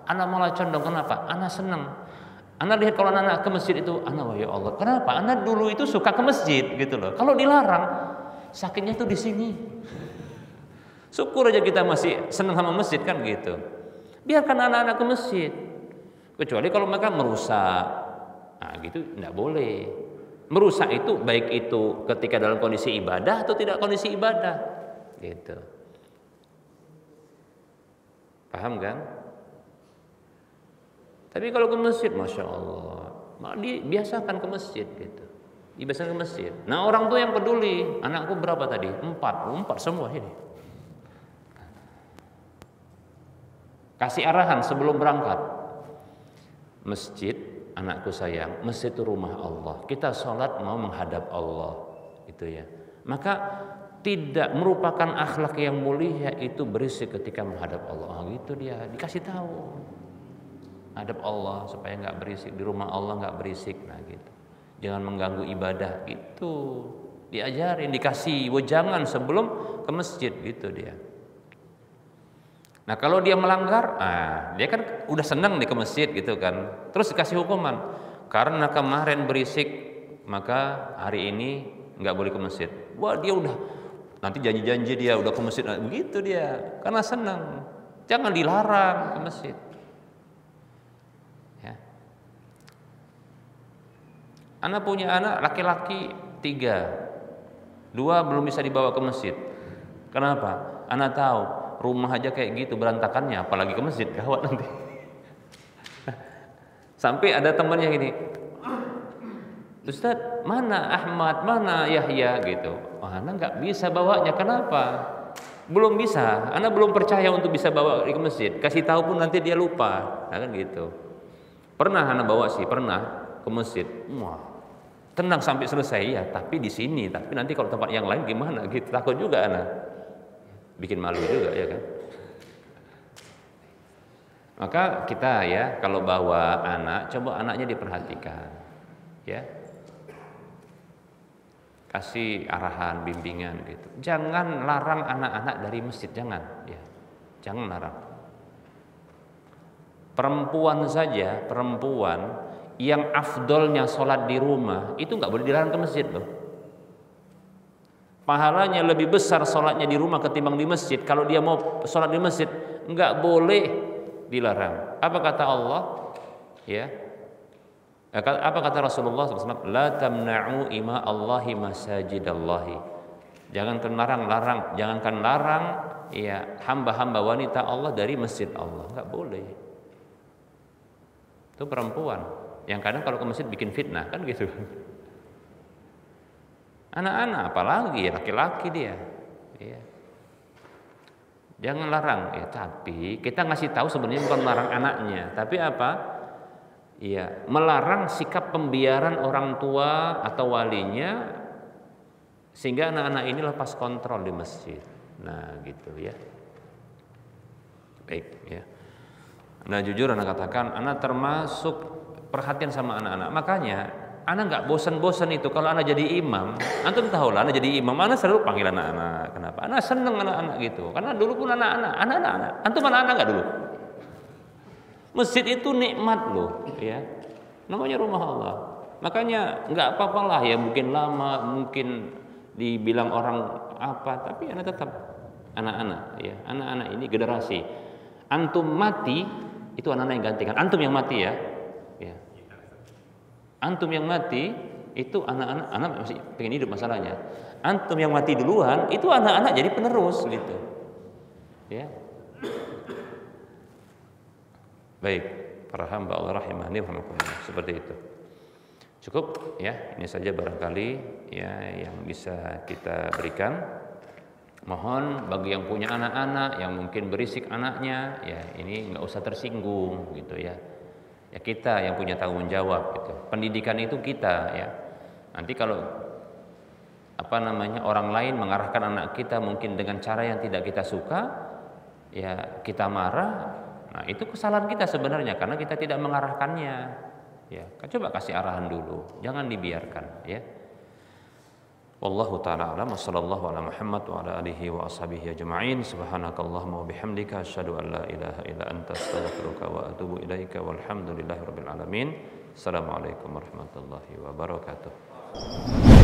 anak malah condong. Kenapa? Anak seneng. Anak lihat kalau anak-anak ke masjid itu, anak wah ya Allah. Kenapa? Anak dulu itu suka ke masjid gitu loh. Kalau dilarang, sakitnya tuh di sini. Syukur aja kita masih senang sama masjid kan gitu. Biarkan anak-anak ke masjid. Kecuali kalau mereka merusak. Nah gitu tidak boleh. Merusak itu baik itu ketika dalam kondisi ibadah atau tidak kondisi ibadah. Gitu. Paham kan? Tapi kalau ke masjid, masya Allah, dibiasakan ke masjid gitu. Dibiasakan ke masjid. Nah orang tua yang peduli. Anakku berapa tadi? Empat. Empat semua ini. Kasih arahan sebelum berangkat. Masjid, anakku sayang, masjid itu rumah Allah. Kita sholat mau menghadap Allah, itu ya. Maka tidak merupakan akhlak yang mulia itu berisik ketika menghadap Allah. Oh, gitu dia dikasih tahu. Hadap Allah supaya nggak berisik di rumah Allah, nggak berisik. Nah gitu. Jangan mengganggu ibadah gitu. Diajarin, dikasih wejangan sebelum ke masjid gitu dia. Nah kalau dia melanggar, ah, dia kan udah senang nih ke masjid gitu kan. Terus dikasih hukuman. Karena kemarin berisik, maka hari ini nggak boleh ke masjid. Wah dia udah, nanti janji-janji dia udah ke masjid. Begitu dia, karena senang. Jangan dilarang ke masjid. Ya. Anak punya anak laki-laki tiga. Dua belum bisa dibawa ke masjid. Kenapa? Anak tahu. Rumah aja kayak gitu berantakannya, apalagi ke masjid, gawat nanti. Sampai ada temannya gini, Ustadz mana Ahmad, mana Yahya gitu. Wah, anak nggak bisa bawanya, kenapa? Belum bisa, anak belum percaya untuk bisa bawa ke masjid. Kasih tahu pun nanti dia lupa, nah, kan gitu. Pernah anak bawa sih, pernah ke masjid. Wah, tenang sampai selesai ya, tapi di sini, tapi nanti kalau tempat yang lain gimana? Gitu takut juga anak. Bikin malu juga ya kan. Maka kita ya kalau bawa anak, coba anaknya diperhatikan ya, kasih arahan, bimbingan gitu. Jangan larang anak-anak dari masjid, jangan ya, jangan larang. Perempuan saja, perempuan yang afdolnya sholat di rumah itu nggak boleh dilarang ke masjid loh. Pahalanya lebih besar sholatnya di rumah ketimbang di masjid. Kalau dia mau sholat di masjid, enggak boleh dilarang. Apa kata Allah? Ya. Apa kata Rasulullah shallallahu alaihi wasallam? La tamna'u ima Allahi masajidallahi. Jangan kan larang-larang, jangankan larang, ya hamba-hamba wanita Allah dari masjid Allah, enggak boleh. Itu perempuan yang kadang kalau ke masjid bikin fitnah kan gitu. Anak-anak apalagi laki-laki dia, ya. Jangan larang ya, tapi kita ngasih tahu sebenarnya bukan melarang anaknya, tapi apa? Iya, melarang sikap pembiaran orang tua atau walinya sehingga anak-anak ini lepas kontrol di masjid. Nah, gitu ya. Baik, ya. Nah, jujur anak katakan, anak termasuk perhatian sama anak-anak. Makanya anak nggak bosan-bosan itu kalau anak jadi imam. Antum tahu lah, anak jadi imam, anak selalu panggil anak-anak. Kenapa? Anak seneng anak-anak gitu. Karena dulu pun anak-anak, anak-anak, antum anak-anak nggak dulu? Masjid itu nikmat loh, ya. Namanya rumah Allah. Makanya nggak apa-apalah ya, mungkin lama, mungkin dibilang orang apa, tapi anak tetap anak-anak, ya. Anak-anak ini generasi. Antum mati, itu anak-anak yang gantikan. Antum yang mati ya. Antum yang mati itu anak-anak, anak masih pengen hidup masalahnya. Antum yang mati duluan itu anak-anak jadi penerus gitu. Ya. Baik. para hamba Allah rahimahni warahmatullah. Seperti itu. Cukup ya, ini saja barangkali ya yang bisa kita berikan. Mohon bagi yang punya anak-anak yang mungkin berisik anaknya, ya ini nggak usah tersinggung gitu ya. Ya kita yang punya tanggung jawab gitu. Pendidikan itu kita ya. Nanti kalau apa namanya orang lain mengarahkan anak kita mungkin dengan cara yang tidak kita suka, ya kita marah. Nah, itu kesalahan kita sebenarnya karena kita tidak mengarahkannya. Ya, coba kasih arahan dulu, jangan dibiarkan ya. Wallahu ta'ala a'lam, sallallahu ala Muhammad wa ala alihi wa ashabihi ajma'in. Subhanakallahumma wa bihamdika asyhadu an la ilaha illa anta astaghfiruka wa atubu ilaika walhamdulillahi rabbil alamin. Assalamualaikum warahmatullahi wabarakatuh.